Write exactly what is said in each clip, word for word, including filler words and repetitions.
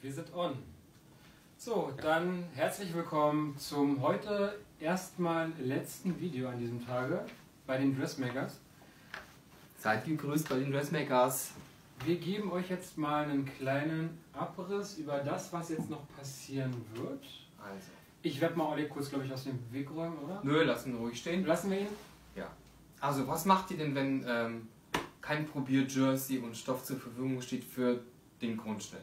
Wir sind on. So, dann herzlich willkommen zum heute erstmal letzten Video an diesem Tage bei den Dressmakers. Seid gegrüßt bei den Dressmakers. Wir geben euch jetzt mal einen kleinen Abriss über das, was jetzt noch passieren wird. Also. Ich werde mal Olli kurz, glaube ich, aus dem Weg räumen, oder? Nö, lassen wir ruhig stehen. Lassen wir ihn? Ja. Also, was macht ihr denn, wenn ähm, kein Probier-Jersey und Stoff zur Verfügung steht für den Grundschnitt?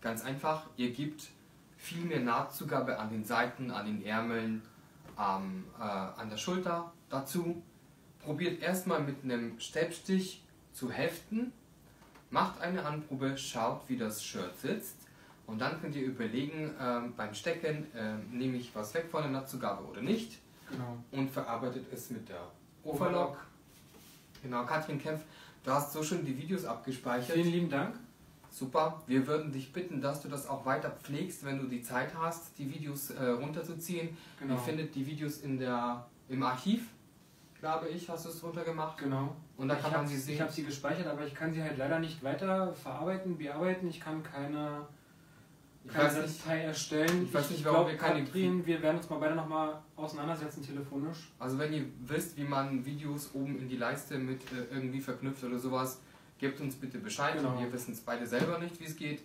Ganz einfach, ihr gebt viel mehr Nahtzugabe an den Seiten, an den Ärmeln, ähm, äh, an der Schulter dazu. Probiert erstmal mit einem Stäbstich zu heften, macht eine Handprobe, schaut, wie das Shirt sitzt und dann könnt ihr überlegen, äh, beim Stecken, äh, nehme ich was weg von der Nahtzugabe oder nicht. Genau. Und verarbeitet es mit der Overlock. Genau, Katrin Kämpf, du hast so schön die Videos abgespeichert. Vielen lieben Dank. Super, wir würden dich bitten, dass du das auch weiter pflegst, wenn du die Zeit hast, die Videos äh, runterzuziehen. Genau. Ihr findet die Videos in der, im Archiv, glaube ich, hast du es runtergemacht. Genau. Und da kann man sie sehen. Ich habe sie gespeichert, aber ich kann sie halt leider nicht weiter verarbeiten, bearbeiten. Ich kann keine, keine Datei erstellen. Ich weiß nicht, warum wir keine kriegen. Wir werden uns mal beide nochmal auseinandersetzen telefonisch. Also wenn ihr wisst, wie man Videos oben in die Leiste mit äh, irgendwie verknüpft oder sowas, gebt uns bitte Bescheid, genau. Wir wissen es beide selber nicht, wie es geht.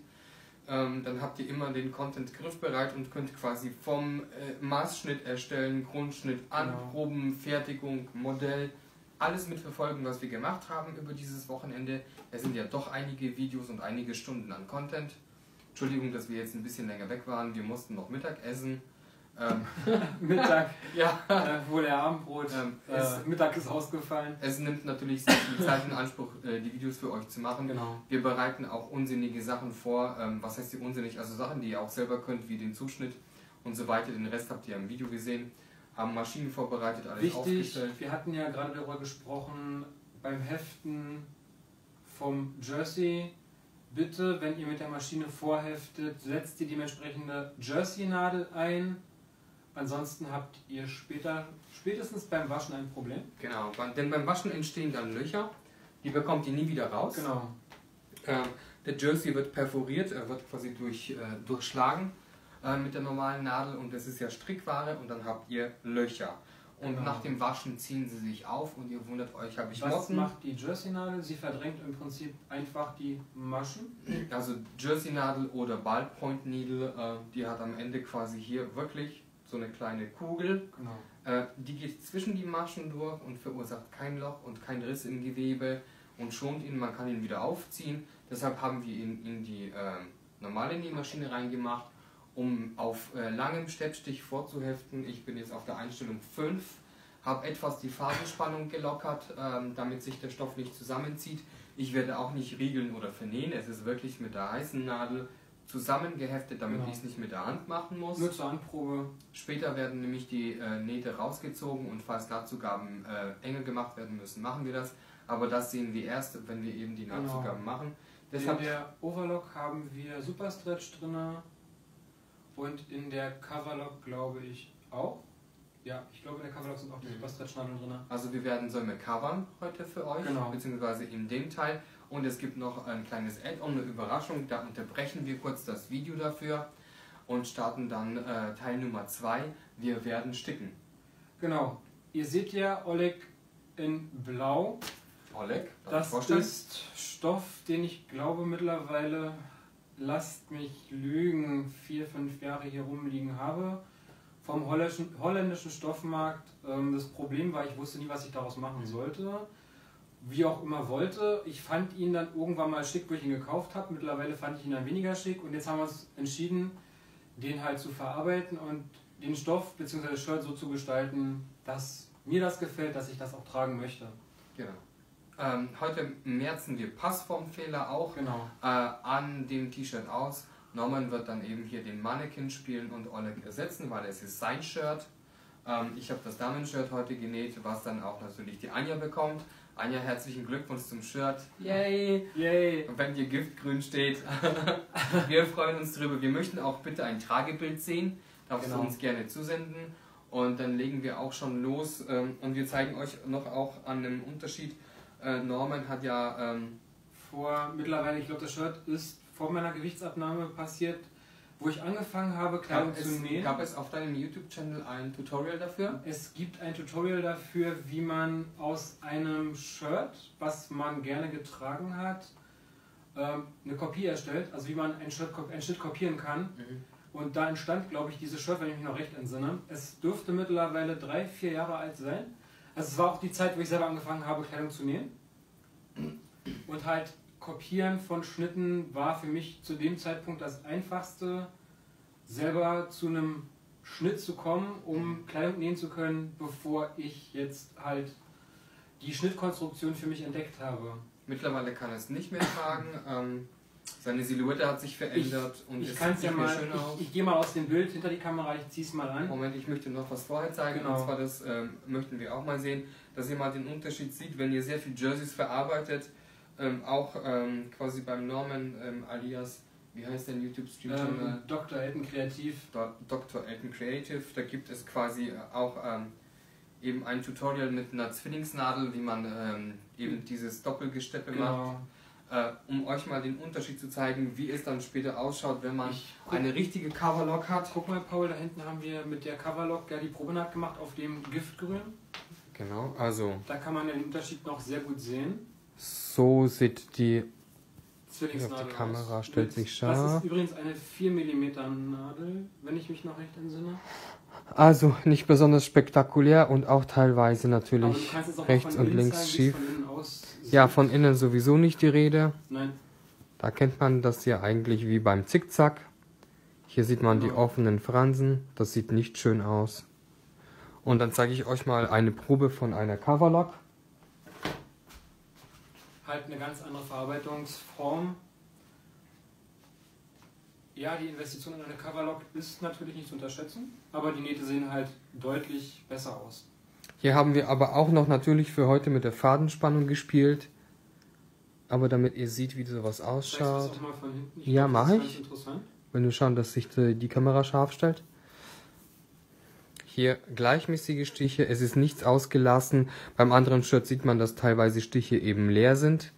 Ähm, dann habt ihr immer den Content griffbereit und könnt quasi vom äh, Maßschnitt erstellen, Grundschnitt, Anproben, genau. Fertigung, Modell, alles mitverfolgen, was wir gemacht haben über dieses Wochenende. Es sind ja doch einige Videos und einige Stunden an Content. Entschuldigung, dass wir jetzt ein bisschen länger weg waren, wir mussten noch Mittag essen. Ähm, Mittag, ja, äh, wohl der Abendbrot, ähm, es, äh, Mittag ist ausgefallen. Es nimmt natürlich sehr viel Zeit in Anspruch, äh, die Videos für euch zu machen. Genau. Wir bereiten auch unsinnige Sachen vor, ähm, was heißt die unsinnig? Also Sachen, die ihr auch selber könnt, wie den Zuschnitt und so weiter. Den Rest habt ihr im Video gesehen, haben Maschinen vorbereitet, alles wichtig, aufgestellt. Wir hatten ja gerade darüber gesprochen, beim Heften vom Jersey, bitte, wenn ihr mit der Maschine vorheftet, setzt ihr die dementsprechende Jersey-Nadel ein. Ansonsten habt ihr später, spätestens beim Waschen ein Problem. Genau, denn beim Waschen entstehen dann Löcher, die bekommt ihr nie wieder raus. Genau. Äh, der Jersey wird perforiert, er wird quasi durch, äh, durchschlagen äh, mit der normalen Nadel und das ist ja Strickware und dann habt ihr Löcher. Und genau. Nach dem Waschen ziehen sie sich auf und ihr wundert euch, habe ich Motten. Was macht die Jersey-Nadel? Sie verdrängt im Prinzip einfach die Maschen. Also Jersey-Nadel oder Ballpoint-Needle, äh, die hat am Ende quasi hier wirklich so eine kleine Kugel, genau. äh, die geht zwischen die Maschen durch und verursacht kein Loch und kein Riss im Gewebe und schont ihn, man kann ihn wieder aufziehen. Deshalb haben wir ihn in die äh, normale Nähmaschine reingemacht, um auf äh, langem Steppstich vorzuheften. Ich bin jetzt auf der Einstellung fünf, habe etwas die Fadenspannung gelockert, äh, damit sich der Stoff nicht zusammenzieht. Ich werde auch nicht riegeln oder vernähen, es ist wirklich mit der heißen Nadel zusammengeheftet, damit genau. Ich es nicht mit der Hand machen muss. Nur zur Handprobe. Später werden nämlich die äh, Nähte rausgezogen und falls Nahtzugaben äh, enger gemacht werden müssen, machen wir das. Aber das sehen wir erst, wenn wir eben die Nahtzugaben genau. machen. Deshalb in der Overlock haben wir Superstretch drin und in der Coverlock glaube ich auch. Ja, ich glaube in der Coverlock sind auch die mhm. Superstretch-Nadeln drin. Also wir werden Säume covern heute für euch, genau. beziehungsweise in dem Teil. Und es gibt noch ein kleines Add-on, eine Überraschung, da unterbrechen wir kurz das Video dafür und starten dann äh, Teil Nummer zwei, wir werden sticken. Genau, ihr seht ja Oleg in blau, Oleg, das ist Stoff, den ich glaube mittlerweile, lasst mich lügen, vier, fünf Jahre hier rumliegen habe, vom holländischen, holländischen Stoffmarkt. Ähm, das Problem war, ich wusste nie, was ich daraus machen sollte. Wie auch immer wollte. Ich fand ihn dann irgendwann mal schick, wo ich ihn gekauft habe. Mittlerweile fand ich ihn dann weniger schick und jetzt haben wir uns entschieden, den halt zu verarbeiten und den Stoff bzw. das Shirt so zu gestalten, dass mir das gefällt, dass ich das auch tragen möchte. Genau. Ähm, heute merzen wir Passformfehler auch genau. äh, an dem T-Shirt aus. Norman wird dann eben hier den Mannequin spielen und Oleg ersetzen, weil es ist sein Shirt. Ähm, ich habe das Damen-Shirt heute genäht, was dann auch natürlich die Anja bekommt. Anja, herzlichen Glückwunsch zum Shirt. Yay! Yay! Wenn dir Giftgrün steht. Wir freuen uns drüber. Wir möchten auch bitte ein Tragebild sehen. Darfst genau. du uns gerne zusenden. Und dann legen wir auch schon los. Und wir zeigen euch noch auch an einem Unterschied. Norman hat ja ähm, vor mittlerweile, ich glaube, das Shirt ist vor meiner Gewichtsabnahme passiert, wo ich angefangen habe, Kleidung zu nähen. Gab es auf deinem YouTube-Channel ein Tutorial dafür? Es gibt ein Tutorial dafür, wie man aus einem Shirt, was man gerne getragen hat, eine Kopie erstellt, also wie man ein Shirt, ein Schnitt kopieren kann. Mhm. Und da entstand, glaube ich, dieses Shirt, wenn ich mich noch recht entsinne. Es dürfte mittlerweile drei, vier Jahre alt sein. Also es war auch die Zeit, wo ich selber angefangen habe, Kleidung zu nähen. Und halt Kopieren von Schnitten war für mich zu dem Zeitpunkt das Einfachste, selber zu einem Schnitt zu kommen, um Kleidung nähen zu können, bevor ich jetzt halt die Schnittkonstruktion für mich entdeckt habe. Mittlerweile kann er es nicht mehr tragen. Ähm, seine Silhouette hat sich verändert ich, und ich es sieht ja mal, schön aus. Ich, ich gehe mal aus dem Bild hinter die Kamera, ich ziehe es mal an. Moment, ich möchte noch was vorher zeigen. Genau. Und zwar das ähm, möchten wir auch mal sehen, dass ihr mal den Unterschied sieht, wenn ihr sehr viel Jerseys verarbeitet. Ähm, auch ähm, quasi beim Norman ähm, alias, wie heißt dein YouTube-Stream-Channel? Ähm, Doktor Elton Kreativ. Doktor Elton Kreativ, da gibt es quasi auch ähm, eben ein Tutorial mit einer Zwillingsnadel, wie man ähm, eben dieses Doppelgesteppe genau. macht, äh, um euch mal den Unterschied zu zeigen, wie es dann später ausschaut, wenn man ich eine richtige Coverlock hat. Guck mal, Paul, da hinten haben wir mit der Coverlock ja die Probenaht gemacht auf dem Giftgrün. Genau, also. Da kann man den Unterschied noch sehr gut sehen. So sieht die Zwillingsnadel auf die Kamera, aus. Stellt sich scharf. Das ist übrigens eine vier Millimeter Nadel, wenn ich mich noch recht entsinne. Also nicht besonders spektakulär und auch teilweise natürlich rechts und links schief. Ja, von innen sowieso nicht die Rede. Nein. Da kennt man das ja eigentlich wie beim Zickzack. Hier sieht man die offenen Fransen, das sieht nicht schön aus. Und dann zeige ich euch mal eine Probe von einer Coverlock. Halt eine ganz andere Verarbeitungsform. Ja, die Investition in eine Coverlock ist natürlich nicht zu unterschätzen, aber die Nähte sehen halt deutlich besser aus. Hier haben wir aber auch noch natürlich für heute mit der Fadenspannung gespielt, aber damit ihr seht, wie sowas ausschaut. Das mal von hinten. Ich ja, mache ich. Wenn wir schauen, dass sich die Kamera scharf stellt. Hier gleichmäßige Stiche, es ist nichts ausgelassen. Beim anderen Shirt sieht man, dass teilweise Stiche eben leer sind,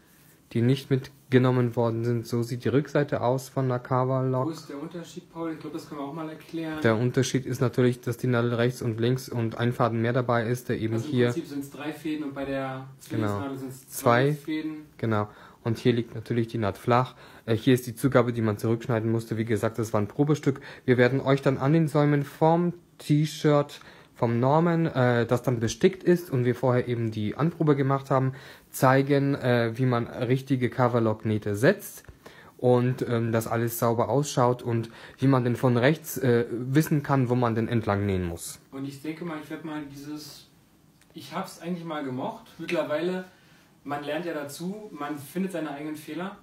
die nicht mitgenommen worden sind. So sieht die Rückseite aus von der Coverlock. Wo ist der Unterschied, Paul? Ich glaube, das können wir auch mal erklären. Der Unterschied ist natürlich, dass die Nadel rechts und links und ein Faden mehr dabei ist, der eben also im hier... im Prinzip sind es drei Fäden und bei der Zwillingsnadel sind es zwei Fäden. Genau. Und hier liegt natürlich die Naht flach. Äh, hier ist die Zugabe, die man zurückschneiden musste. Wie gesagt, das war ein Probestück. Wir werden euch dann an den Säumen vom T-Shirt vom Norman, äh, das dann bestickt ist und wir vorher eben die Anprobe gemacht haben, zeigen, äh, wie man richtige Coverlock-Nähte setzt und ähm, dass alles sauber ausschaut und wie man denn von rechts äh, wissen kann, wo man denn entlang nähen muss. Und ich denke mal, ich werde mal dieses... Ich habe es eigentlich mal gemocht. Mittlerweile... Man lernt ja dazu, man findet seine eigenen Fehler.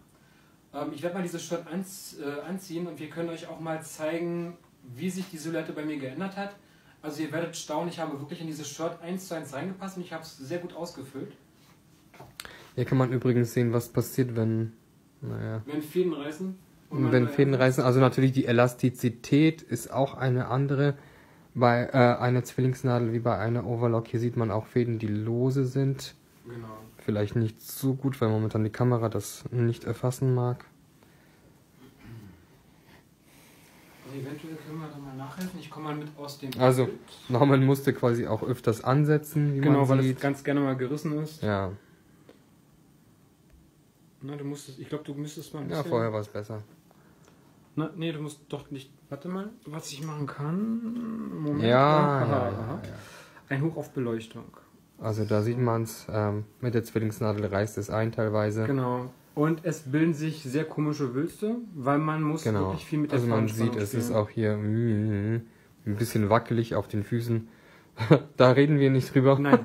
Ähm, ich werde mal dieses Shirt ans, äh, anziehen und wir können euch auch mal zeigen, wie sich die Silhouette bei mir geändert hat. Also ihr werdet staunen, ich habe wirklich in dieses Shirt eins zu eins reingepasst und ich habe es sehr gut ausgefüllt. Hier kann man übrigens sehen, was passiert, wenn... Naja. Wenn Fäden reißen. Und wenn Fäden reißen, also natürlich die Elastizität ist auch eine andere bei äh, einer Zwillingsnadel wie bei einer Overlock. Hier sieht man auch Fäden, die lose sind. Genau. Vielleicht nicht so gut, weil momentan die Kamera das nicht erfassen mag. Also eventuell können wir da mal nachhelfen. Ich komme mal mit aus dem Also, Bild. Norman musste quasi auch öfters ansetzen, wie genau, man sieht. Weil es ganz gerne mal gerissen ist. Ja. Na, du musstest, ich glaube, du müsstest mal ein bisschen... Ja, vorher war es besser. Na, nee, du musst doch nicht... Warte mal, was ich machen kann... Moment. Ja, ja, ja, ja, ja. Ein Hoch auf Beleuchtung. Also da sieht man es, ähm, mit der Zwillingsnadel reißt es ein teilweise. Genau. Und es bilden sich sehr komische Wülste, weil man muss genau. wirklich viel mit der Fadenspannung spielen. Also man sieht, es ist auch hier mm, ein bisschen wackelig auf den Füßen. Da reden wir nicht drüber. Nein.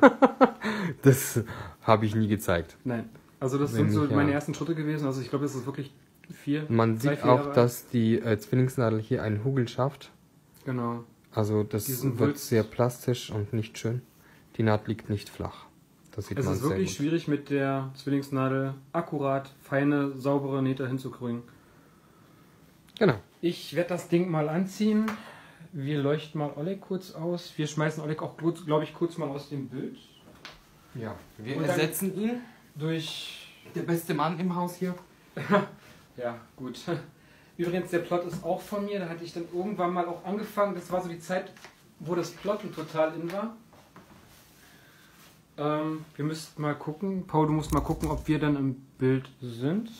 Das habe ich nie gezeigt. Nein. Also das Wenn sind so ich, meine ja. ersten Schritte gewesen. Also ich glaube, das ist wirklich vier. Man drei, sieht auch, dass die äh, Zwillingsnadel hier einen Hugel schafft. Genau. Also das Diesen wird Wülst. sehr plastisch und nicht schön. Die Naht liegt nicht flach. Das sieht man sehr gut. Es ist wirklich schwierig, mit der Zwillingsnadel akkurat feine, saubere Nähte hinzukriegen. Genau. Ich werde das Ding mal anziehen. Wir leuchten mal Oleg kurz aus. Wir schmeißen Oleg auch, glaube ich, kurz mal aus dem Bild. Ja. Wir ersetzen ihn durch... Der beste Mann im Haus hier. ja, gut. Übrigens, der Plot ist auch von mir, da hatte ich dann irgendwann mal auch angefangen, das war so die Zeit, wo das Plotten total in war. Ähm, wir müssten mal gucken, Paul, du musst mal gucken, ob wir dann im Bild sind.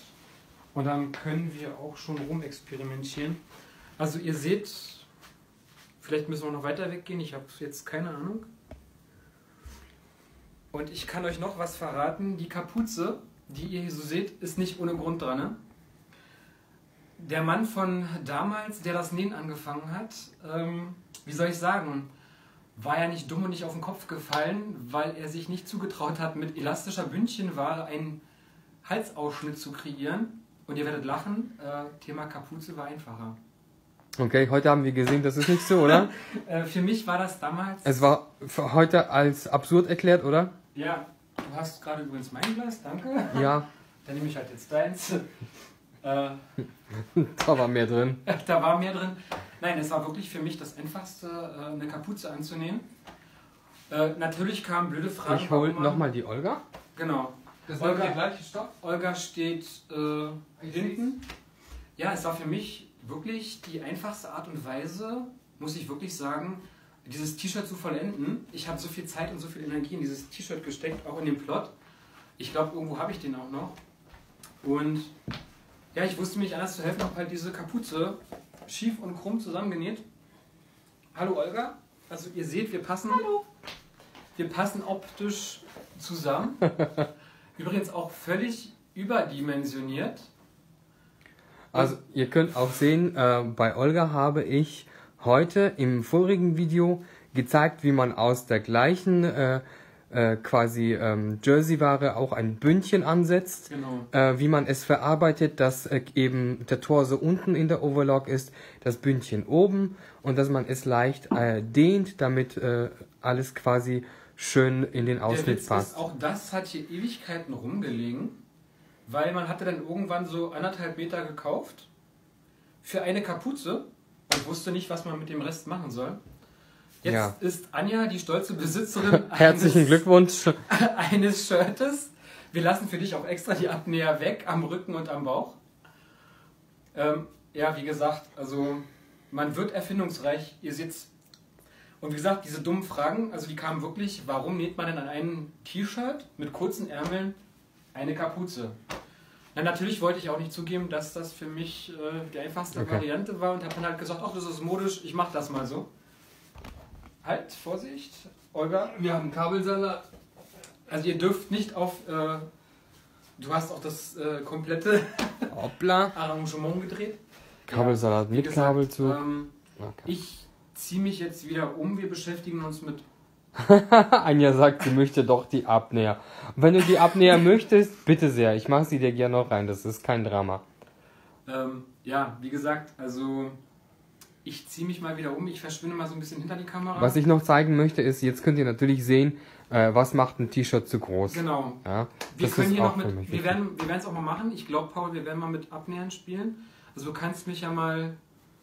Und dann können wir auch schon rumexperimentieren. Also ihr seht, vielleicht müssen wir noch weiter weggehen, ich habe jetzt keine Ahnung. Und ich kann euch noch was verraten, die Kapuze, die ihr hier so seht, ist nicht ohne Grund dran. Ne? Der Mann von damals, der das Nähen angefangen hat, ähm, wie soll ich sagen, war ja nicht dumm und nicht auf den Kopf gefallen, weil er sich nicht zugetraut hat, mit elastischer Bündchenware einen Halsausschnitt zu kreieren. Und ihr werdet lachen, äh, Thema Kapuze war einfacher. Okay, heute haben wir gesehen, das ist nicht so, oder? äh, für mich war das damals... Es war für heute als absurd erklärt, oder? Ja, du hast gerade übrigens mein Glas, danke. Ja. Dann nehme ich halt jetzt deins. Da war mehr drin. Da war mehr drin. Nein, es war wirklich für mich das Einfachste, eine Kapuze anzunehmen. Natürlich kamen blöde Fragen. Ich hole nochmal die Olga. Genau. Das ist Olga, der gleiche Stoff. Olga steht äh, hinten. Ja, es war für mich wirklich die einfachste Art und Weise, muss ich wirklich sagen, dieses T-Shirt zu vollenden. Ich habe so viel Zeit und so viel Energie in dieses T-Shirt gesteckt, auch in den Plot. Ich glaube, irgendwo habe ich den auch noch. Und... ja, ich wusste mir nicht anders zu helfen, habe halt diese Kapuze schief und krumm zusammengenäht. Hallo Olga, also ihr seht, wir passen, hallo. Wir passen optisch zusammen. Übrigens auch völlig überdimensioniert. Also ihr könnt auch sehen, äh, bei Olga habe ich heute im vorigen Video gezeigt, wie man aus der gleichen äh, Äh, quasi ähm, Jersey-Ware auch ein Bündchen ansetzt, genau. äh, wie man es verarbeitet, dass äh, eben der Torso unten in der Overlock ist, das Bündchen oben und dass man es leicht äh, dehnt, damit äh, alles quasi schön in den Ausschnitt passt. Ist, auch das hat hier Ewigkeiten rumgelegen, weil man hatte dann irgendwann so anderthalb Meter gekauft für eine Kapuze und wusste nicht, was man mit dem Rest machen soll. Jetzt ja. Ist Anja die stolze Besitzerin Herzlichen eines, Glückwunsch. eines Shirtes. Wir lassen für dich auch extra die Abnäher weg, am Rücken und am Bauch. Ähm, ja, wie gesagt, also man wird erfindungsreich. Ihr sitzt. Und wie gesagt, diese dummen Fragen, also die kamen wirklich, warum näht man denn an einem T-Shirt mit kurzen Ärmeln eine Kapuze? Na, natürlich wollte ich auch nicht zugeben, dass das für mich äh, die einfachste okay. Variante war und habe dann halt gesagt, ach, das ist modisch, ich mache das mal so. Halt, Vorsicht, Olga, wir haben Kabelsalat. Also ihr dürft nicht auf, äh, du hast auch das äh, komplette Hoppla. Arrangement gedreht. Kabelsalat ja, mit gesagt, Kabelzug. Ähm, okay. Ich ziehe mich jetzt wieder um, wir beschäftigen uns mit... Anja sagt, sie möchte doch die Abnäher. Und wenn du die Abnäher möchtest, bitte sehr, ich mache sie dir gerne noch rein, das ist kein Drama. Ähm, ja, wie gesagt, also... ich ziehe mich mal wieder um, ich verschwinde mal so ein bisschen hinter die Kamera. Was ich noch zeigen möchte ist, jetzt könnt ihr natürlich sehen, äh, was macht ein T-Shirt zu groß. Genau. Ja, wir können hier noch mit, wir werden wir werden es auch mal machen. Ich glaube, Paul, wir werden mal mit Abnähern spielen. Also du kannst mich ja mal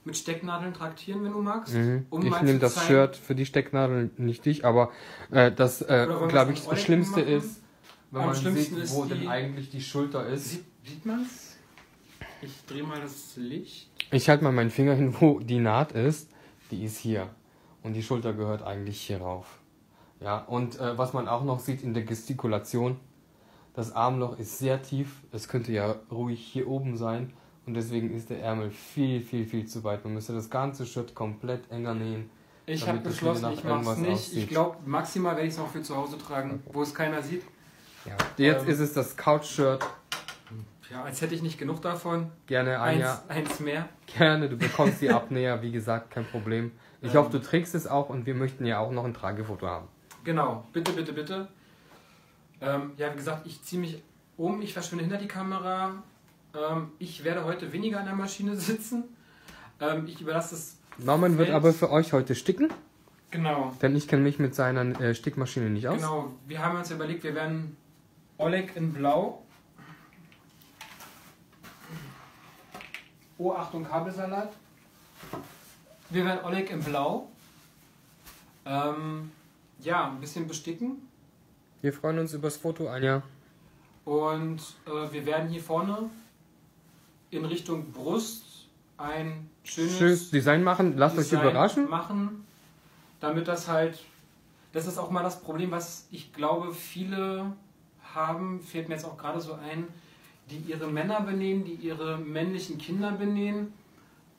mit Stecknadeln traktieren, wenn du magst. Mhm. Um ich nehme das zeigen. Shirt für die Stecknadeln, nicht dich, aber äh, das, äh, glaube ich, das Schlimmste machen? ist, wenn Am man sieht, ist wo die, denn eigentlich die Schulter ist. Sieht, sieht man es? Ich drehe mal das Licht. Ich halte mal meinen Finger hin, wo die Naht ist. Die ist hier. Und die Schulter gehört eigentlich hier rauf. Ja, und äh, was man auch noch sieht in der Gestikulation, das Armloch ist sehr tief. Es könnte ja ruhig hier oben sein. Und deswegen ist der Ärmel viel, viel, viel zu weit. Man müsste das ganze Shirt komplett enger nähen. Ich habe beschlossen, ich mache es nicht. Aussieht. Ich glaube, maximal werde ich es noch für zu Hause tragen, okay. wo es keiner sieht. Ja. Jetzt ähm. ist es das Couch-Shirt. Ja, als hätte ich nicht genug davon. Gerne, Anja. Eins, eins mehr. Gerne, du bekommst die Abnäher, wie gesagt, kein Problem. Ich ähm, hoffe, du trägst es auch und wir möchten ja auch noch ein Tragefoto haben. Genau, bitte, bitte, bitte. Ähm, ja, wie gesagt, ich ziehe mich um, ich verschwinde hinter die Kamera. Ähm, ich werde heute weniger an der Maschine sitzen. Ähm, ich überlasse es. Norman Feld. Wird aber für euch heute sticken. Genau. Denn ich kenne mich mit seiner äh, Stickmaschine nicht aus. Genau, wir haben uns überlegt, wir werden Oleg in Blau. Oh, Achtung, Kabelsalat. Wir werden Oleg im Blau. Ähm, ja, ein bisschen besticken. Wir freuen uns über das Foto, Anja. Und äh, wir werden hier vorne in Richtung Brust ein schönes, schönes Design machen. Lasst Design euch überraschen. Machen, damit das halt, das ist auch mal das Problem, was ich glaube viele haben, fällt mir jetzt auch gerade so ein, die ihre Männer benähen, die ihre männlichen Kinder benähen.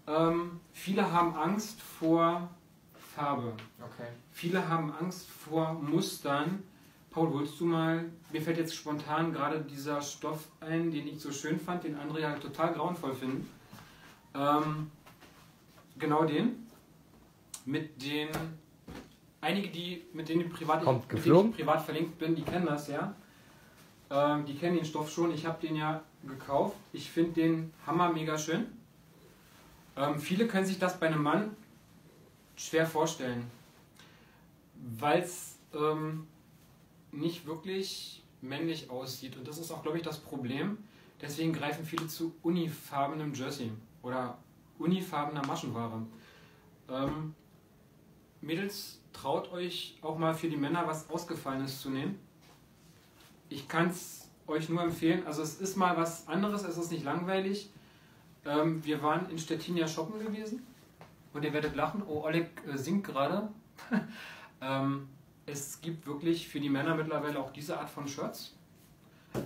Ähm, viele haben Angst vor Farbe. Okay. Viele haben Angst vor Mustern. Paul, wolltest du mal, mir fällt jetzt spontan gerade dieser Stoff ein, den ich so schön fand, den andere halt total grauenvoll finden. Ähm, genau den. Mit den, einige, die, mit denen ich privat, mit denen ich privat verlinkt bin, die kennen das ja. Ähm, die kennen den Stoff schon, ich habe den ja gekauft. Ich finde den Hammer mega schön. Ähm, viele können sich das bei einem Mann schwer vorstellen, weil es ähm, nicht wirklich männlich aussieht. Und das ist auch, glaube ich, das Problem. Deswegen greifen viele zu unifarbenem Jersey oder unifarbener Maschenware. Ähm, Mädels, traut euch auch mal für die Männer was Ausgefallenes zu nehmen. Ich kann es euch nur empfehlen. Also es ist mal was anderes, es ist nicht langweilig. Ähm, wir waren in Stettinia shoppen gewesen und ihr werdet lachen. Oh, Oleg äh, singt gerade. ähm, Es gibt wirklich für die Männer mittlerweile auch diese Art von Shirts.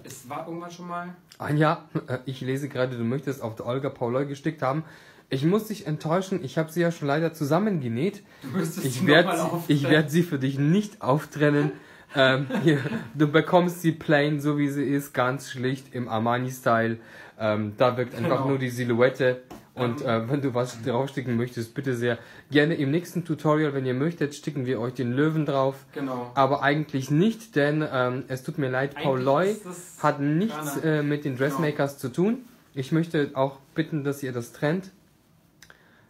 Es war irgendwann schon mal... Ah ja, ich lese gerade, du möchtest auf der Olga Paul Leu gestickt haben. Ich muss dich enttäuschen, ich habe sie ja schon leider zusammengenäht. Du müsstest ich werde Ich werde sie für dich nicht auftrennen. ähm, hier, du bekommst sie plain, so wie sie ist, ganz schlicht im Armani-Style. Ähm, da wirkt einfach genau nur die Silhouette. Und äh, wenn du was draufsticken möchtest, bitte sehr gerne im nächsten Tutorial, wenn ihr möchtet, sticken wir euch den Löwen drauf. Genau. Aber eigentlich nicht, denn ähm, es tut mir leid, Paul Leu hat nichts äh, mit den Dressmakers genau zu tun. Ich möchte auch bitten, dass ihr das trennt.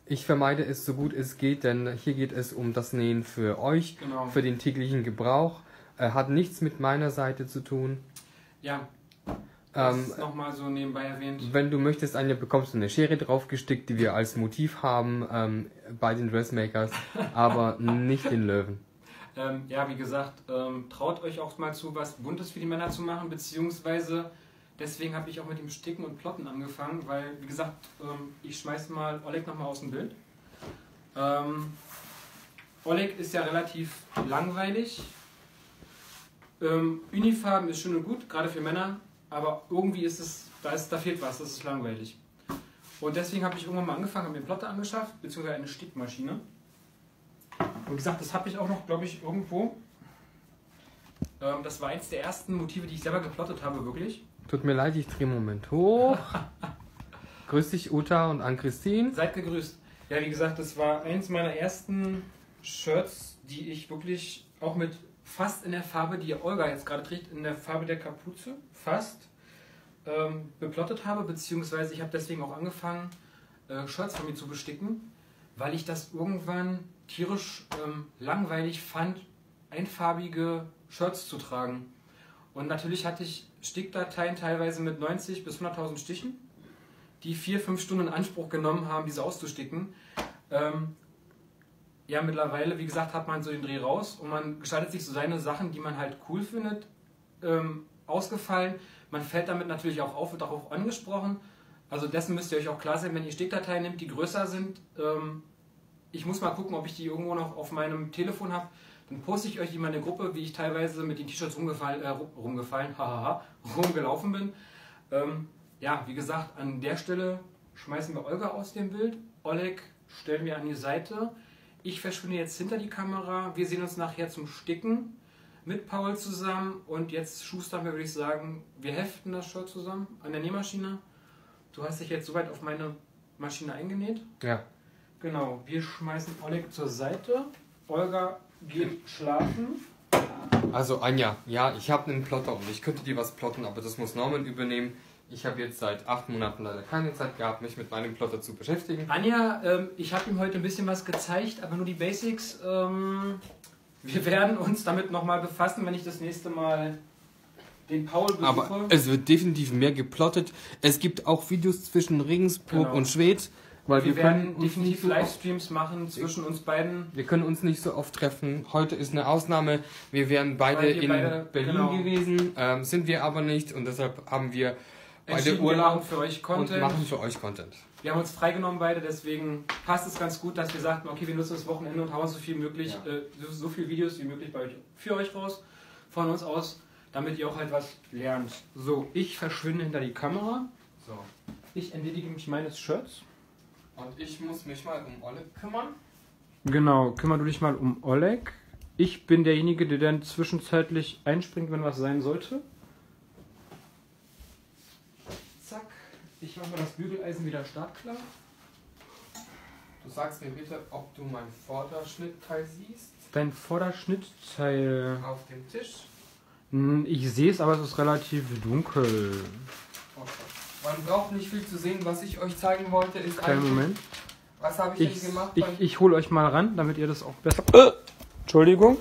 Ich vermeide es so gut es geht, denn hier geht es um das Nähen für euch, genau, für den täglichen Gebrauch. Äh, hat nichts mit meiner Seite zu tun. Ja. Ähm, nochmal so nebenbei erwähnt. Wenn du möchtest, Anja, bekommst du eine Schere draufgestickt, die wir als Motiv haben ähm, bei den Dressmakers, aber nicht den Löwen. Ähm, ja, wie gesagt, ähm, traut euch auch mal zu, was Buntes für die Männer zu machen, beziehungsweise deswegen habe ich auch mit dem Sticken und Plotten angefangen, weil, wie gesagt, ähm, ich schmeiß mal Oleg nochmal aus dem Bild. Ähm, Oleg ist ja relativ langweilig. Ähm, Unifarben ist schön und gut, gerade für Männer. Aber irgendwie ist es, da, ist, da fehlt was, das ist langweilig. Und deswegen habe ich irgendwann mal angefangen, habe mir einen Plotter angeschafft, beziehungsweise eine Stickmaschine. Und wie gesagt, das habe ich auch noch, glaube ich, irgendwo. Ähm, das war eins der ersten Motive, die ich selber geplottet habe, wirklich. Tut mir leid, ich drehe einen Moment hoch. Grüß dich, Uta und Ann-Christine. Seid gegrüßt. Ja, wie gesagt, das war eins meiner ersten Shirts, die ich wirklich auch mit... fast in der Farbe, die Olga jetzt gerade trägt, in der Farbe der Kapuze, fast, ähm, beplottet habe, beziehungsweise ich habe deswegen auch angefangen, äh, Shirts von mir zu besticken, weil ich das irgendwann tierisch ähm, langweilig fand, einfarbige Shirts zu tragen. Und natürlich hatte ich Stickdateien teilweise mit neunzig bis hunderttausend Stichen, die vier, fünf Stunden in Anspruch genommen haben, diese auszusticken. Ähm, Ja, mittlerweile, wie gesagt, hat man so den Dreh raus und man gestaltet sich so seine Sachen, die man halt cool findet, ähm, ausgefallen. Man fällt damit natürlich auch auf, wird darauf angesprochen. Also dessen müsst ihr euch auch klar sein, wenn ihr Stickdateien nehmt, die größer sind. Ähm, ich muss mal gucken, ob ich die irgendwo noch auf meinem Telefon habe. Dann poste ich euch in meine Gruppe, wie ich teilweise mit den T-Shirts rumgefallen, äh, rumgefallen, hahaha, rumgelaufen bin. Ähm, ja, wie gesagt, an der Stelle schmeißen wir Olga aus dem Bild. Oleg stellen wir an die Seite. Ich verschwinde jetzt hinter die Kamera. Wir sehen uns nachher zum Sticken mit Paul zusammen. Und jetzt schustern wir, würde ich sagen, wir heften das Shirt zusammen an der Nähmaschine. Du hast dich jetzt soweit auf meine Maschine eingenäht. Ja. Genau. Wir schmeißen Oleg zur Seite. Olga geht schlafen. Also Anja, ja, ich habe einen Plotter und ich könnte dir was plotten, aber das muss Norman übernehmen. Ich habe jetzt seit acht Monaten leider keine Zeit gehabt, mich mit meinem Plotter zu beschäftigen. Anja, ähm, ich habe ihm heute ein bisschen was gezeigt, aber nur die Basics. Ähm, wir werden uns damit nochmal befassen, wenn ich das nächste Mal den Paul besuche. Aber es wird definitiv mehr geplottet. Es gibt auch Videos zwischen Regensburg genau und Schwedt. Weil wir, wir werden definitiv so Livestreams machen zwischen uns beiden. Wir können uns nicht so oft treffen. Heute ist eine Ausnahme. Wir wären beide in beide, Berlin genau gewesen, ähm, sind wir aber nicht. Und deshalb haben wir entschieden, beide Urlaub, wir machen für euch Content. Und machen für euch Content. Wir haben uns freigenommen beide, deswegen passt es ganz gut, dass wir sagten, okay, wir nutzen das Wochenende und hauen so viel möglich, ja. äh, so viele Videos wie möglich bei euch, für euch raus, von uns aus, damit ihr auch halt was lernt. So, ich verschwinde hinter die Kamera. So. Ich entledige mich meines Shirts. Und ich muss mich mal um Oleg kümmern. Genau, kümmere du dich mal um Oleg. Ich bin derjenige, der dann zwischenzeitlich einspringt, wenn was sein sollte. Zack, ich mache mal das Bügeleisen wieder startklar. Du sagst mir bitte, ob du mein Vorderschnittteil siehst. Dein Vorderschnittteil... Auf dem Tisch? Ich sehe es, aber es ist relativ dunkel. Okay. Man braucht nicht viel zu sehen. Was ich euch zeigen wollte, ist Kleinen eigentlich... Moment. Was habe ich, ich denn gemacht? Ich, ich hole euch mal ran, damit ihr das auch besser... Entschuldigung.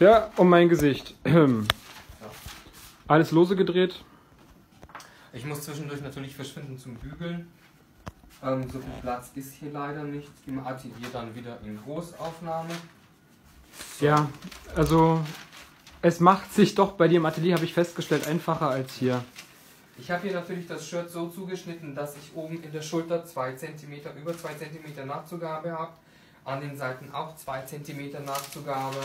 Ja, um mein Gesicht. Alles lose gedreht. Ich muss zwischendurch natürlich verschwinden zum Bügeln. Ähm, so viel Platz ist hier leider nicht. Im Atelier dann wieder in Großaufnahme. So. Ja, also es macht sich doch bei dir im Atelier, habe ich festgestellt, einfacher als hier. Ich habe hier natürlich das Shirt so zugeschnitten, dass ich oben in der Schulter zwei Zentimeter, über zwei Zentimeter Nachzugabe habe. An den Seiten auch zwei Zentimeter Nachzugabe.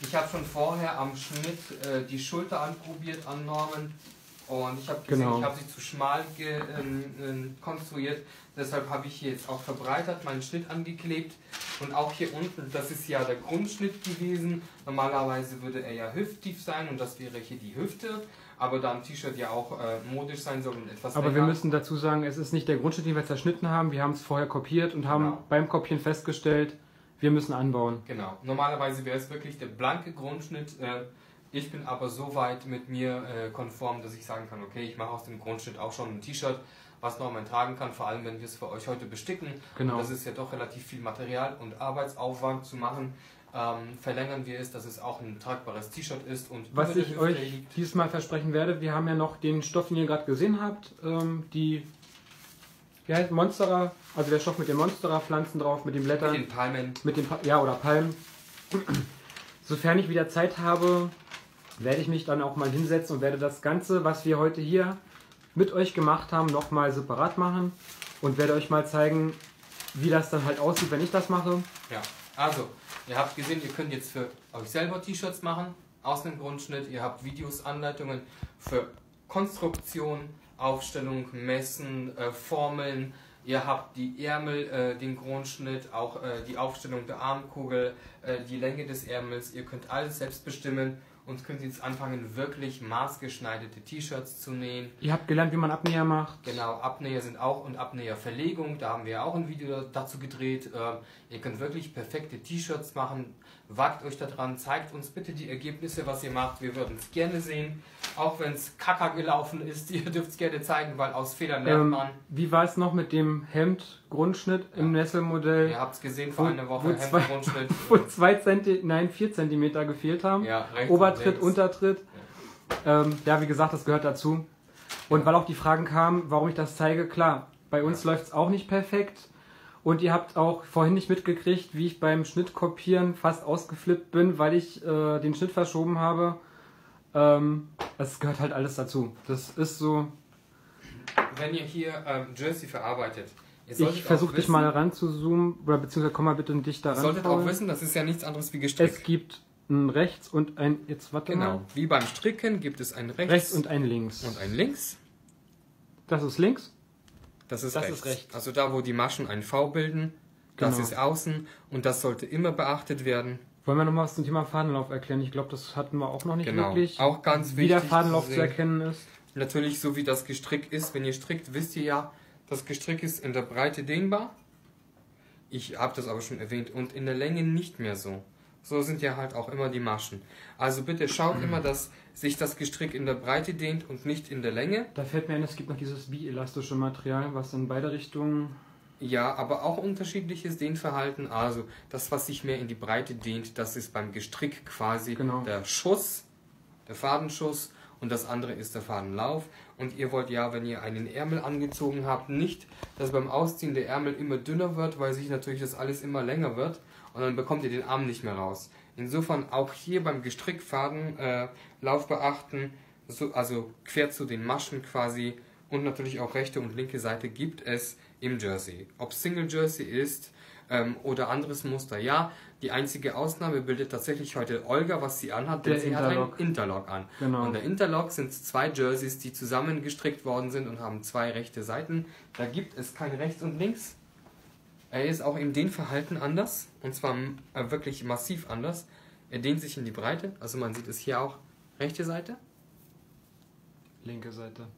Ich habe schon vorher am Schnitt äh, die Schulter anprobiert an Normen und ich habe gesehen, genau. ich habe sie zu schmal ge, ähm, konstruiert. Deshalb habe ich hier jetzt auch verbreitert, meinen Schnitt angeklebt und auch hier unten, das ist ja der Grundschnitt gewesen. Normalerweise würde er ja hüfttief sein und das wäre hier die Hüfte. Aber da ein T-Shirt ja auch äh, modisch sein soll und etwas Aber länger. Wir müssen dazu sagen, es ist nicht der Grundschnitt, den wir zerschnitten haben. Wir haben es vorher kopiert und haben genau. beim Kopieren festgestellt, wir müssen anbauen. Genau. Normalerweise wäre es wirklich der blanke Grundschnitt. Äh, ich bin aber so weit mit mir äh, konform, dass ich sagen kann, okay, ich mache aus dem Grundschnitt auch schon ein T-Shirt, was Norman tragen kann, vor allem wenn wir es für euch heute besticken. Genau. Und das ist ja doch relativ viel Material und Arbeitsaufwand zu machen. Ähm, verlängern wir es, dass es auch ein tragbares T-Shirt ist. Und was ich Hüfte euch liegt. Diesmal versprechen werde, wir haben ja noch den Stoff, den ihr gerade gesehen habt, ähm, die wie heißt Monstera, also der Stoff mit den Monstera-Pflanzen drauf, mit den Blättern. Mit den Palmen. Mit den, ja, oder Palmen. Sofern ich wieder Zeit habe, werde ich mich dann auch mal hinsetzen und werde das Ganze, was wir heute hier mit euch gemacht haben, nochmal separat machen und werde euch mal zeigen, wie das dann halt aussieht, wenn ich das mache. Ja, also... Ihr habt gesehen, ihr könnt jetzt für euch selber T-Shirts machen, aus dem Grundschnitt. Ihr habt Videos, Anleitungen für Konstruktion, Aufstellung, Messen, äh, Formeln. Ihr habt die Ärmel, äh, den Grundschnitt, auch äh, die Aufstellung der Armkugel, äh, die Länge des Ärmels. Ihr könnt alles selbst bestimmen und könnt jetzt anfangen, wirklich maßgeschneiderte T-Shirts zu nähen. Ihr habt gelernt, wie man Abnäher macht. Genau, Abnäher sind auch und Abnäherverlegung. Da haben wir ja auch ein Video dazu gedreht. Ähm, ihr könnt wirklich perfekte T-Shirts machen. Wagt euch da dran, zeigt uns bitte die Ergebnisse, was ihr macht. Wir würden es gerne sehen. Auch wenn es kacke gelaufen ist, ihr dürft es gerne zeigen, weil aus Fehlern lernt man. Ähm, wie war es noch mit dem Hemd-Grundschnitt im ja. Nesselmodell? Ihr habt es gesehen, vor einer Woche Hemd-Grundschnitt. Wo zwei Zentimeter, nein, vier Zentimeter gefehlt haben. Ja, Obertritt, Untertritt. Ja. Ähm, ja, wie gesagt, das gehört dazu. Und ja. weil auch die Fragen kamen, warum ich das zeige, klar, bei uns ja. läuft es auch nicht perfekt. Und ihr habt auch vorhin nicht mitgekriegt, wie ich beim Schnittkopieren fast ausgeflippt bin, weil ich äh, den Schnitt verschoben habe. Ähm, das gehört halt alles dazu. Das ist so. Wenn ihr hier ähm, Jersey verarbeitet, ihr ich versuche dich mal ranzuzoomen, oder beziehungsweise komm mal bitte dich da ran. Ihr solltet fallen. auch wissen, das ist ja nichts anderes wie gestrickt. Es gibt ein rechts und ein. Jetzt warte genau. mal. Wie beim Stricken gibt es ein rechts. Rechts und ein links. Und ein links. Das ist links. Das ist, das rechts. ist rechts. Also da, wo die Maschen ein V bilden, genau. das ist außen und das sollte immer beachtet werden. Wollen wir noch mal was zum Thema Fadenlauf erklären? Ich glaube, das hatten wir auch noch nicht genau. wirklich. Auch ganz wichtig, wie der Fadenlauf zu, zu erkennen ist. Natürlich, so wie das Gestrick ist. Wenn ihr strickt, wisst ihr ja, das Gestrick ist in der Breite dehnbar. Ich habe das aber schon erwähnt. Und in der Länge nicht mehr so. So sind ja halt auch immer die Maschen. Also bitte schaut mhm. immer, dass sich das Gestrick in der Breite dehnt und nicht in der Länge. Da fällt mir ein, es gibt noch dieses bielastische Material, was in beide Richtungen... Ja, aber auch unterschiedliches Dehnverhalten. Also das, was sich mehr in die Breite dehnt, das ist beim Gestrick quasi genau. der Schuss, der Fadenschuss. Und das andere ist der Fadenlauf. Und ihr wollt ja, wenn ihr einen Ärmel angezogen habt, nicht, dass beim Ausziehen der Ärmel immer dünner wird, weil sich natürlich das alles immer länger wird. Und dann bekommt ihr den Arm nicht mehr raus. Insofern auch hier beim Gestrickfadenlauf äh, beachten, so, also quer zu den Maschen quasi, und natürlich auch rechte und linke Seite gibt es im Jersey. Ob Single Jersey ist ähm, oder anderes Muster, ja. Die einzige Ausnahme bildet tatsächlich heute Olga, was sie anhat, denn der sie Interlock. hat einen Interlock an. Genau. Und der Interlock sind zwei Jerseys, die zusammengestrickt worden sind und haben zwei rechte Seiten. Da gibt es kein rechts und links. Er ist auch im Dehnverhalten anders, und zwar äh, wirklich massiv anders. Er dehnt sich in die Breite, also man sieht es hier auch, rechte Seite. Linke Seite.